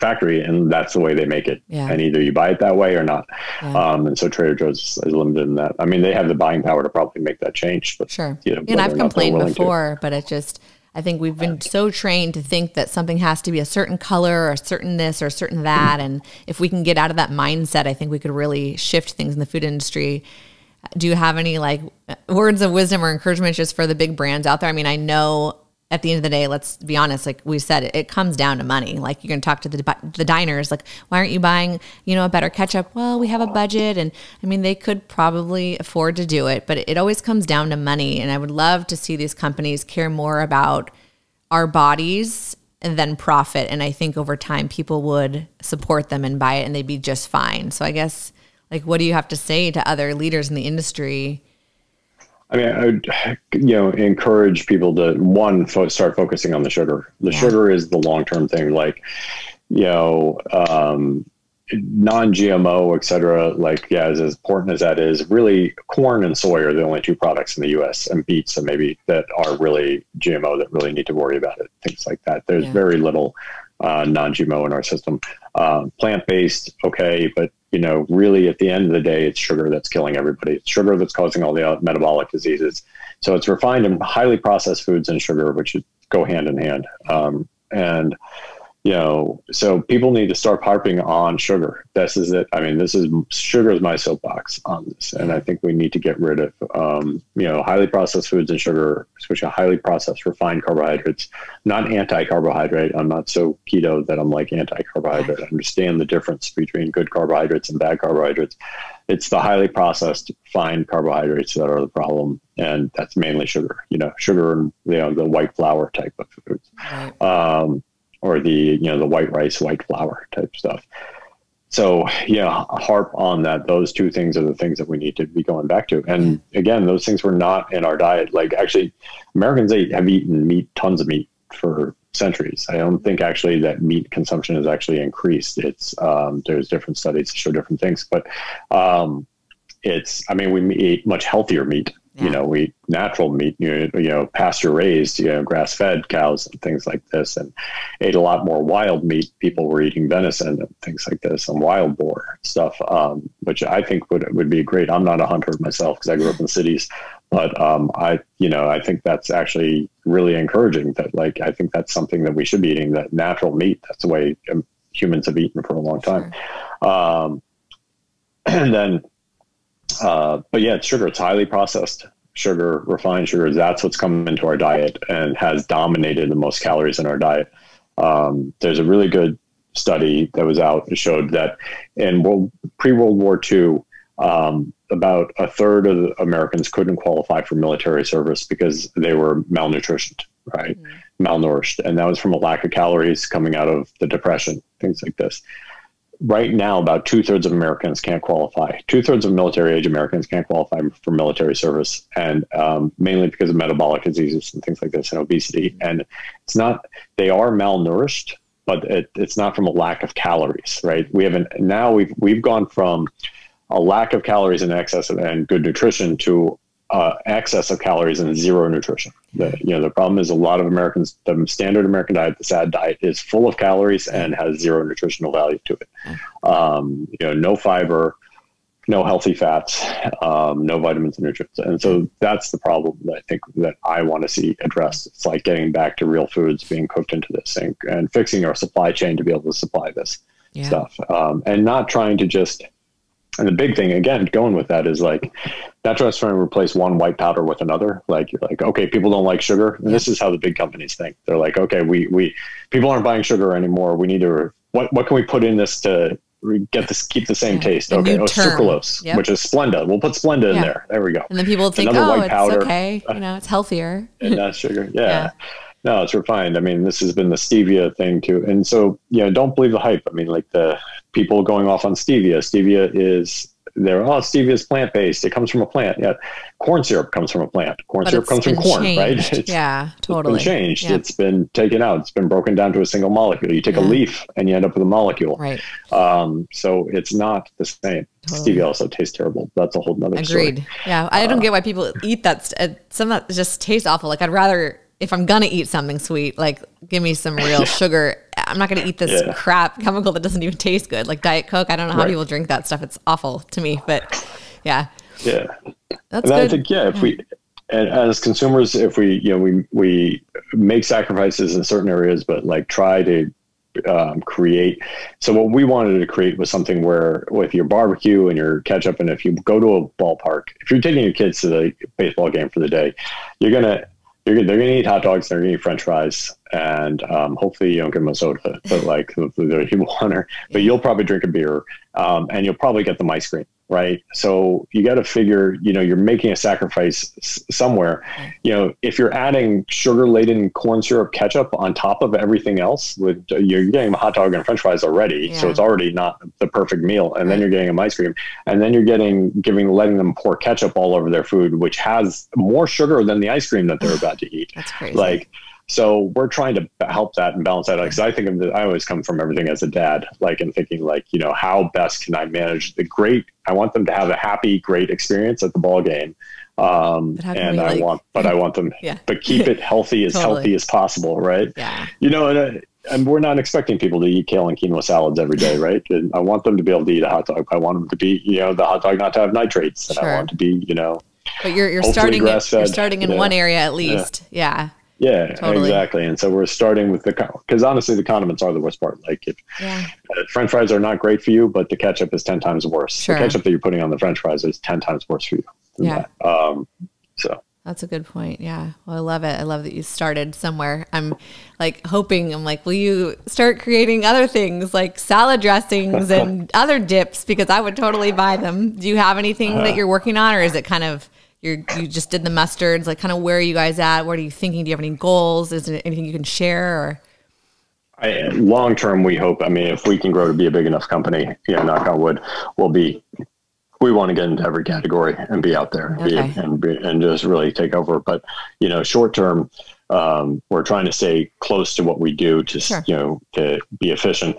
factory, and that's the way they make it. And either you buy it that way or not. And so Trader Joe's is limited in that. I mean, they have the buying power to probably make that change. But, you know, and I've complained before, but it just, I think we've been so trained to think that something has to be a certain color or a certain this or a certain that. And if we can get out of that mindset, I think we could really shift things in the food industry. Do you have any like words of wisdom or encouragement just for the big brands out there? I mean, I know at the end of the day, let's be honest, like we said, it comes down to money. Like you're going to talk to the diners, like, why aren't you buying, you know, a better ketchup? Well, we have a budget. And I mean, they could probably afford to do it, but it always comes down to money. And I would love to see these companies care more about our bodies than profit. And I think over time, people would support them and buy it and they'd be just fine. So I guess, like, what do you have to say to other leaders in the industry? I mean, I would, you know, encourage people to start focusing on the sugar. The sugar is the long-term thing. Like, you know, non-GMO, et cetera. Like, yeah, as important as that is, really corn and soy are the only two products in the U.S. and beets and maybe that are really GMO that really need to worry about it. Things like that. There's very little non-GMO in our system. Plant-based, okay, but you know, really at the end of the day, it's sugar that's killing everybody. It's sugar that's causing all the metabolic diseases. So it's refined and highly processed foods and sugar, which go hand in hand. And, you know, so people need to start harping on sugar. This is it. I mean, sugar is my soapbox on this. And I think we need to get rid of, you know, highly processed foods and sugar, especially highly processed refined carbohydrates, not anti-carbohydrate. I'm not so keto that I'm like anti-carbohydrate. I understand the difference between good carbohydrates and bad carbohydrates. It's the highly processed refined carbohydrates that are the problem. And that's mainly sugar, you know, sugar and, you know, the white flour type of foods. Or the, you know, the white rice, white flour type stuff. So, yeah, harp on that. Those two things are the things that we need to be going back to. And again, those things were not in our diet. Like actually Americans have eaten meat, tons of meat for centuries. I don't think actually that meat consumption has actually increased. It's, there's different studies that show different things, but, I mean, we eat much healthier meat. You know, we eat natural meat, you know, pasture raised, you know, grass fed cows and things like this, and ate a lot more wild meat. People were eating venison and things like this and wild boar stuff, which I think would be great. I'm not a hunter myself because I grew up in cities, but you know, I think that's actually really encouraging that like, I think that's something that we should be eating, that natural meat. That's the way humans have eaten for a long time. And then, but yeah, it's sugar. It's highly processed sugar, refined sugar. That's what's come into our diet and has dominated the most calories in our diet. There's a really good study that was out that showed that in pre-World War II, about a third of the Americans couldn't qualify for military service because they were malnutritioned, right? Malnourished. And that was from a lack of calories coming out of the Depression, things like this. Right now, about 2/3 of Americans can't qualify. 2/3 of military-age Americans can't qualify for military service, and mainly because of metabolic diseases and things like this and obesity. And it's not, they are malnourished, but it's not from a lack of calories, right? We've gone from a lack of calories in excess and good nutrition to excess of calories and zero nutrition. The problem is a lot of Americans, the standard American diet, the SAD diet, is full of calories and has zero nutritional value to it. No fiber, no healthy fats, no vitamins and nutrients. And so that's the problem that I think that I want to see addressed. It's like getting back to real foods being cooked into this thing and fixing our supply chain to be able to supply this stuff. And not trying to just, and the big thing, again, going with that is like, not just trying to replace one white powder with another. Like, you're like, okay, people don't like sugar. And this is how the big companies think. They're like, okay, we people aren't buying sugar anymore. We need to, what can we put in this to get this, keep the same taste? Okay. Oh, sucralose, which is Splenda. We'll put Splenda in there. There we go. And then people will think, oh, it's powder. Okay. It's healthier. And not sugar. Yeah. No, it's refined. I mean, this has been the stevia thing too. And so, don't believe the hype. I mean, like the people going off on stevia. Stevia is stevia is plant-based. It comes from a plant. Yeah. Corn syrup comes from a plant. Corn syrup comes from corn, right? Totally. It's been changed. Yeah. It's been taken out. It's been broken down to a single molecule. You take a leaf and you end up with a molecule. Right. So it's not the same. Totally. Stevia also tastes terrible. That's a whole nother story. Agreed. Yeah. I don't get why people eat that. Some of that just tastes awful. Like, I'd rather, if I'm going to eat something sweet, like give me some real sugar. I'm not going to eat this crap chemical that doesn't even taste good. Like Diet Coke. I don't know how people drink that stuff. It's awful to me, but yeah. That's good. I think, if we, and as consumers, if we, we make sacrifices in certain areas, but like try to create. So what we wanted to create was something where with your barbecue and your ketchup, and if you go to a ballpark, if you're taking your kids to the baseball game for the day, they're going to eat hot dogs. They're going to eat French fries, and hopefully you don't give them a soda, but like you want her. But you'll probably drink a beer, and you'll probably get them ice cream, right? So you got to figure, you're making a sacrifice somewhere. If you're adding sugar-laden corn syrup ketchup on top of everything else, you're getting a hot dog and French fries already, so it's already not the perfect meal. And then you're getting them ice cream, and then you're letting them pour ketchup all over their food, which has more sugar than the ice cream that they're about to eat. That's crazy. So we're trying to help that and balance that out. Because I think I always come from everything as a dad, and thinking how best can I manage I want them to have a happy, great experience at the ball game. I want them, but keep it healthy, as healthy as possible. Right. Yeah. And we're not expecting people to eat kale and quinoa salads every day. Right. And I want them to be able to eat a hot dog. I want them to be, the hot dog not to have nitrates. And I want to be, but you're starting in one area at least. Yeah. Yeah, totally. Exactly. And so we're starting with because honestly, the condiments are the worst part. Like French fries are not great for you, but the ketchup is 10 times worse. Sure. The ketchup that you're putting on the French fries is 10 times worse for you. So that's a good point. Yeah. Well, I love it. I love that you started somewhere. I'm like, will you start creating other things like salad dressings and other dips? Because I would totally buy them. Do you have anything that you're working on, or is it kind of, you just did the mustards, where are you guys at? What are you thinking? Do you have any goals? Is there anything you can share? Or long term, we hope, if we can grow to be a big enough company, knock on wood, we want to get into every category and be out there and just really take over. But, short term, we're trying to stay close to what we do to, to be efficient.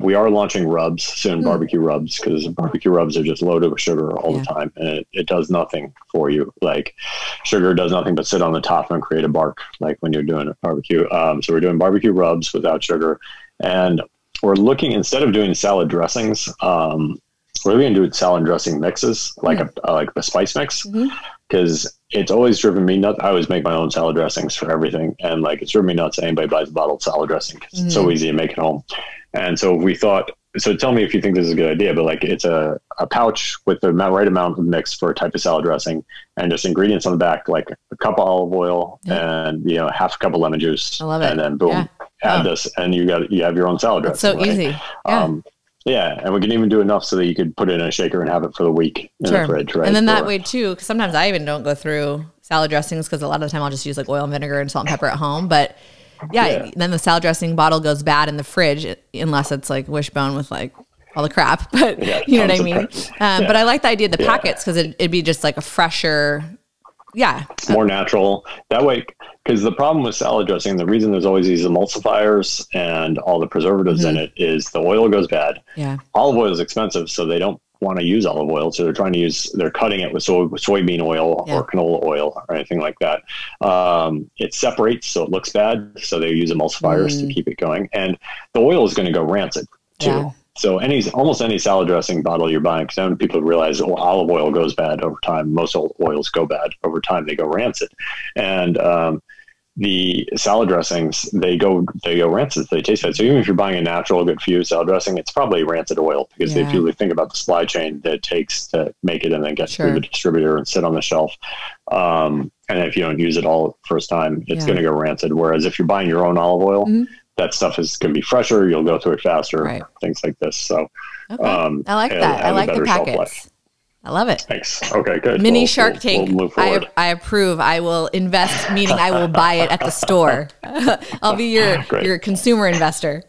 We are launching rubs soon, barbecue rubs, because barbecue rubs are just loaded with sugar all the time. And it does nothing for you. Like sugar does nothing but sit on the top and create a bark, like when you're doing a barbecue. So we're doing barbecue rubs without sugar, and we're looking, instead of doing salad dressings, we're going to do salad dressing mixes, like a spice mix. Because it's always driven me nuts. I always make my own salad dressings for everything. And it's driven me nuts that anybody buys a bottle of salad dressing, because it's so easy to make at home. And so we thought, tell me if you think this is a good idea, but it's a pouch with the right amount of mix for a type of salad dressing, and just ingredients on the back, like a cup of olive oil and, half a cup of lemon juice. I love it. And then boom, add this, and you have your own salad dressing. It's so easy. Yeah. Yeah, and we can even do enough so that you could put it in a shaker and have it for the week in the fridge, right? And then that way too, because sometimes I even don't go through salad dressings, because a lot of the time I'll just use oil and vinegar and salt and pepper at home. But then the salad dressing bottle goes bad in the fridge, unless it's Wishbone with all the crap. But you know what I mean? But I like the idea of the packets, because it'd be just a fresher, it's more natural that way. Because the problem with salad dressing, the reason there's always these emulsifiers and all the preservatives in it, is the oil goes bad. Olive oil is expensive, so they don't want to use olive oil. So they're trying to use, they're cutting it with soybean oil or canola oil or anything like that. It separates, so it looks bad. So they use emulsifiers to keep it going. And the oil is going to go rancid too. Yeah. So almost any salad dressing bottle you're buying, because people realize olive oil goes bad over time. Most oils go bad over time. They go rancid. And, the salad dressings, they go rancid. They taste bad. So even if you're buying a natural, good for you salad dressing, it's probably rancid oil, because if you think about the supply chain that it takes to make it and then get through the distributor and sit on the shelf, and if you don't use it all the first time, it's going to go rancid. Whereas if you're buying your own olive oil, that stuff is going to be fresher. You'll go through it faster. Right. Things like this. So I like that. I like the packets. I love it. Thanks. Okay, good. Mini Shark Tank. We'll move forward. I approve. I will invest, meaning I will buy it at the store. I'll be your consumer investor.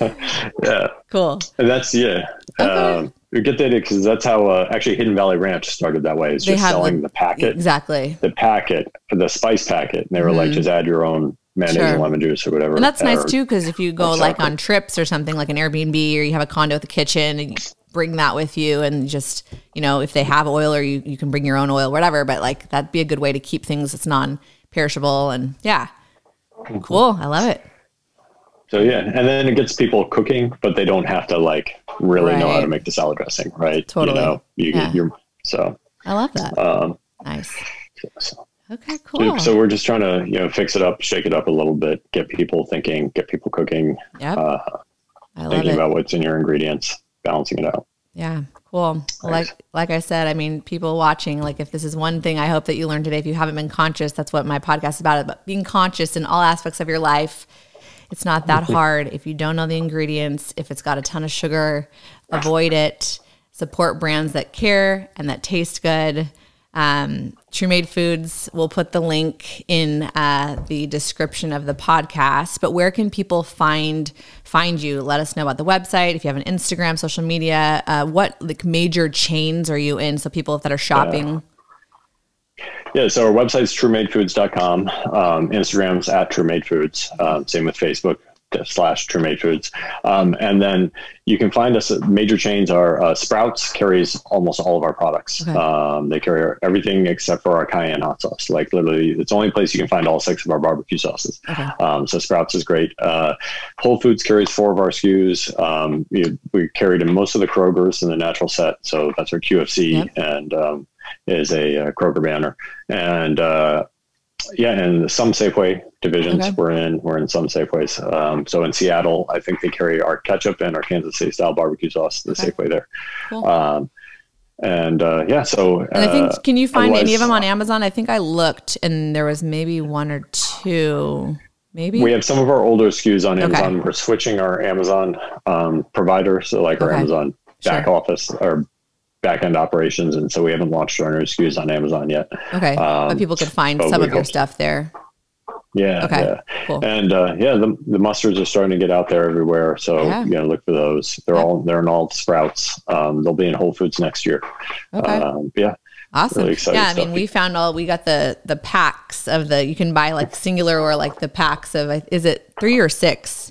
Yeah. Cool. And that's, okay. You get that, because that's how actually Hidden Valley Ranch started that way. It's just selling the packet. Exactly. The packet, the spice packet. And they were like, just add your own mayonnaise and lemon juice or whatever. And that's nice too, because if you go like on trips or something, like an Airbnb, or you have a condo with a kitchen, and you bring that with you, and just, if they have oil, or you can bring your own oil, whatever, but like, that'd be a good way to keep things that's non-perishable. And cool. I love it. So and then it gets people cooking, but they don't have to like really know how to make the salad dressing. Right. Totally. So I love that. Nice. Okay, cool. So we're just trying to, fix it up, shake it up a little bit, get people thinking, get people cooking, thinking about what's in your ingredients. Balancing it out. Yeah, cool. Like I said, people watching, like if this is one thing I hope that you learned today, if you haven't been conscious, that's what my podcast is about, but being conscious in all aspects of your life. It's not that hard. If you don't know the ingredients, if it's got a ton of sugar, avoid it. Support brands that care and that taste good. True Made Foods, we'll put the link in the description of the podcast. But where can people find you? Let us know about the website. If you have an Instagram, social media, what like major chains are you in? So people that are shopping. Yeah, so our website's truemadefoods.com. Instagram's at True Made Foods. Same with Facebook. /True Made Foods. And then you can find us at major chains. Our Sprouts carries almost all of our products. Okay. They carry everything except for our cayenne hot sauce. Like literally, it's the only place you can find all 6 of our barbecue sauces. Okay. So Sprouts is great. Whole Foods carries 4 of our SKUs. We carried in most of the Kroger's in the natural set. So that's our QFC and is a Kroger banner. And and some Safeway divisions we're in some Safeways. So in Seattle, I think they carry our ketchup and our Kansas City style barbecue sauce, the Safeway there. Cool. And I think, can you find any of them on Amazon? I think I looked and there was maybe 1 or 2. Maybe we have some of our older SKUs on Amazon. We're switching our Amazon provider. So like our Amazon back office or back-end operations, and so we haven't launched our new SKUs on Amazon yet. Okay, but people could find some of your stuff there. Yeah. Okay. Yeah. Cool. And the mustards are starting to get out there everywhere, so look for those. They're they're in all Sprouts. They'll be in Whole Foods next year. Okay. Awesome. Really exciting stuff. We found we got the packs of you can buy like singular or like the packs of, is it 3 or 6?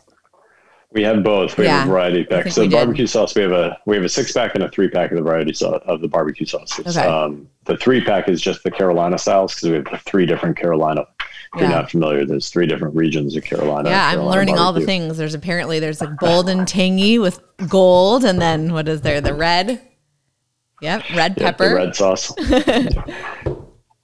We have both. We have a variety pack. So the barbecue sauce, we have a 6-pack and a 3-pack of the variety sauce, of the barbecue sauces. Okay. The 3-pack is just the Carolina styles, because we have 3 different Carolina. If you're not familiar, there's 3 different regions of Carolina. Yeah, I'm learning barbecue. All the things. There's like bold and tangy with gold, and then what is there? The red. Yep, red pepper. The red sauce.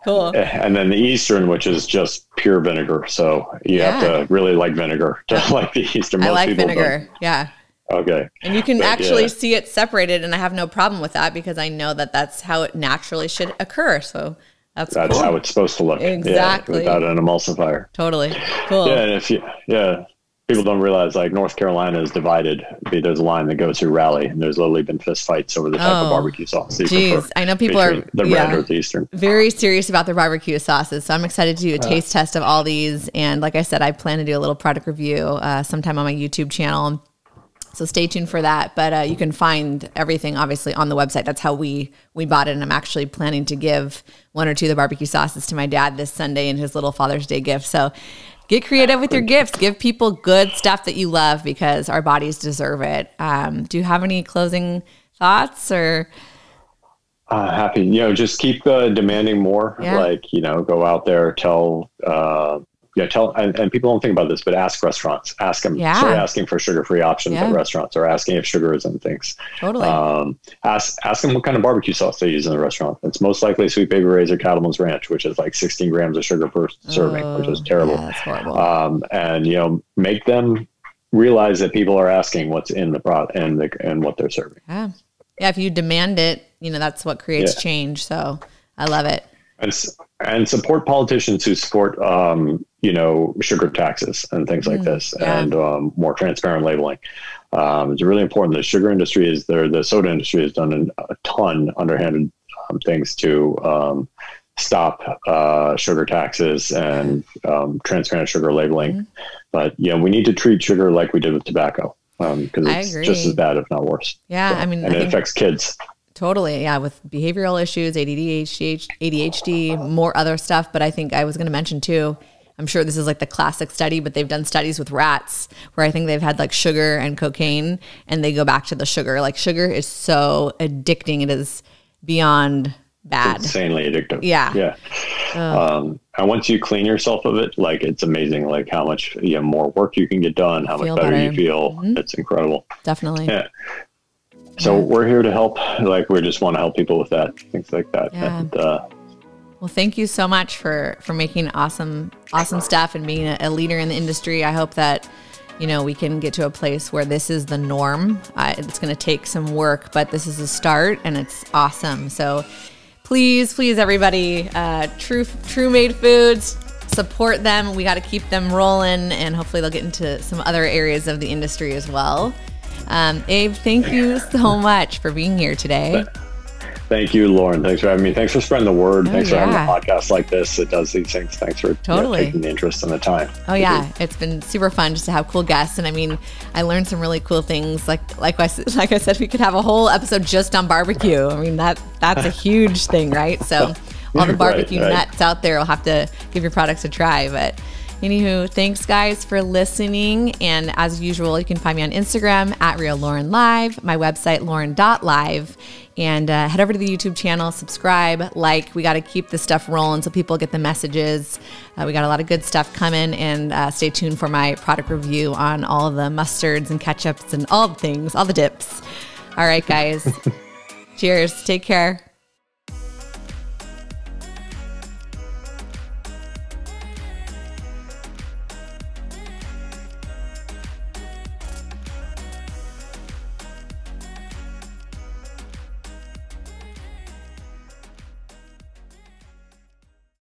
Cool. And then the Eastern, which is just pure vinegar. So you have to really like vinegar to like the Eastern. Most I like vinegar. Don't. Yeah. Okay. And you can actually see it separated, and I have no problem with that, because I know that that's how it naturally should occur. So that's cool. How it's supposed to look. Exactly. Yeah, without an emulsifier. Totally. Cool. Yeah. And if you, people don't realize, like, North Carolina is divided. There's a line that goes through Raleigh, and there's literally been fist fights over the type of barbecue sauce. Jeez, I know people are very serious about their barbecue sauces, so I'm excited to do a taste test of all these. And like I said, I plan to do a little product review sometime on my YouTube channel, so stay tuned for that. But you can find everything, obviously, on the website. That's how we bought it, and I'm actually planning to give 1 or 2 of the barbecue sauces to my dad this Sunday in his little Father's Day gift. So get creative with your gifts. Give people good stuff that you love, because our bodies deserve it. Do you have any closing thoughts or? Happy, just keep demanding more. Yeah. Like, go out there, tell, and people don't think about this, but ask restaurants, ask them, yeah. Start asking for sugar-free options yeah. at restaurants, or asking if sugar is in things. Totally. Ask them what kind of barbecue sauce they use in the restaurant. It's most likely Sweet Baby Ray's or Cattleman's Ranch, which is like 16 grams of sugar per serving, which is terrible. Yeah, that's horrible. And make them realize that people are asking what's in the product and what they're serving. Yeah. Yeah, if you demand it, that's what creates yeah. change. So I love it. And support politicians who support, sugar taxes and things like this yeah. and more transparent labeling. It's really important. The sugar industry is there. The soda industry has done a ton underhanded things to stop sugar taxes and transparent sugar labeling. Mm-hmm. But, we need to treat sugar like we did with tobacco. Because it's just as bad, if not worse. Yeah, so, and it affects kids. Totally, yeah, with behavioral issues, ADHD, more other stuff. But I think I was going to mention too, I'm sure this is like the classic study, but they've done studies with rats where I think they've had like sugar and cocaine, and they go back to the sugar. Like sugar is so addicting. It is beyond bad. It's insanely addictive. Yeah. Yeah. And once you clean yourself of it, like it's amazing, like how much more work you can get done, how much better you feel. Mm-hmm. It's incredible. Definitely. Yeah. So we're here to help. Like we just want to help people with that, things like that. Yeah. And, well, thank you so much for making awesome stuff and being a leader in the industry. I hope that, we can get to a place where this is the norm. It's going to take some work, but this is a start and it's awesome. So please, everybody, True Made Foods, support them. We got to keep them rolling, and hopefully they'll get into some other areas of the industry as well. Abe, thank you so much for being here today. Thank you, Lauren. Thanks for having me. Thanks for spreading the word. Thanks for having a podcast like this. It does these things. Thanks for taking the interest and the time. Oh, yeah. It's been super fun just to have cool guests. And I learned some really cool things. Like I said, we could have a whole episode just on barbecue. That's a huge thing, right? So all the barbecue nuts out there will have to give your products a try. But anywho, thanks guys for listening. And as usual, you can find me on Instagram at @RealLaurenLive, my website, Lauren.live. And head over to the YouTube channel, subscribe, like. We got to keep this stuff rolling so people get the messages. We got a lot of good stuff coming, and stay tuned for my product review on all the mustards and ketchups and all the things, all the dips. All right, guys. Cheers. Take care.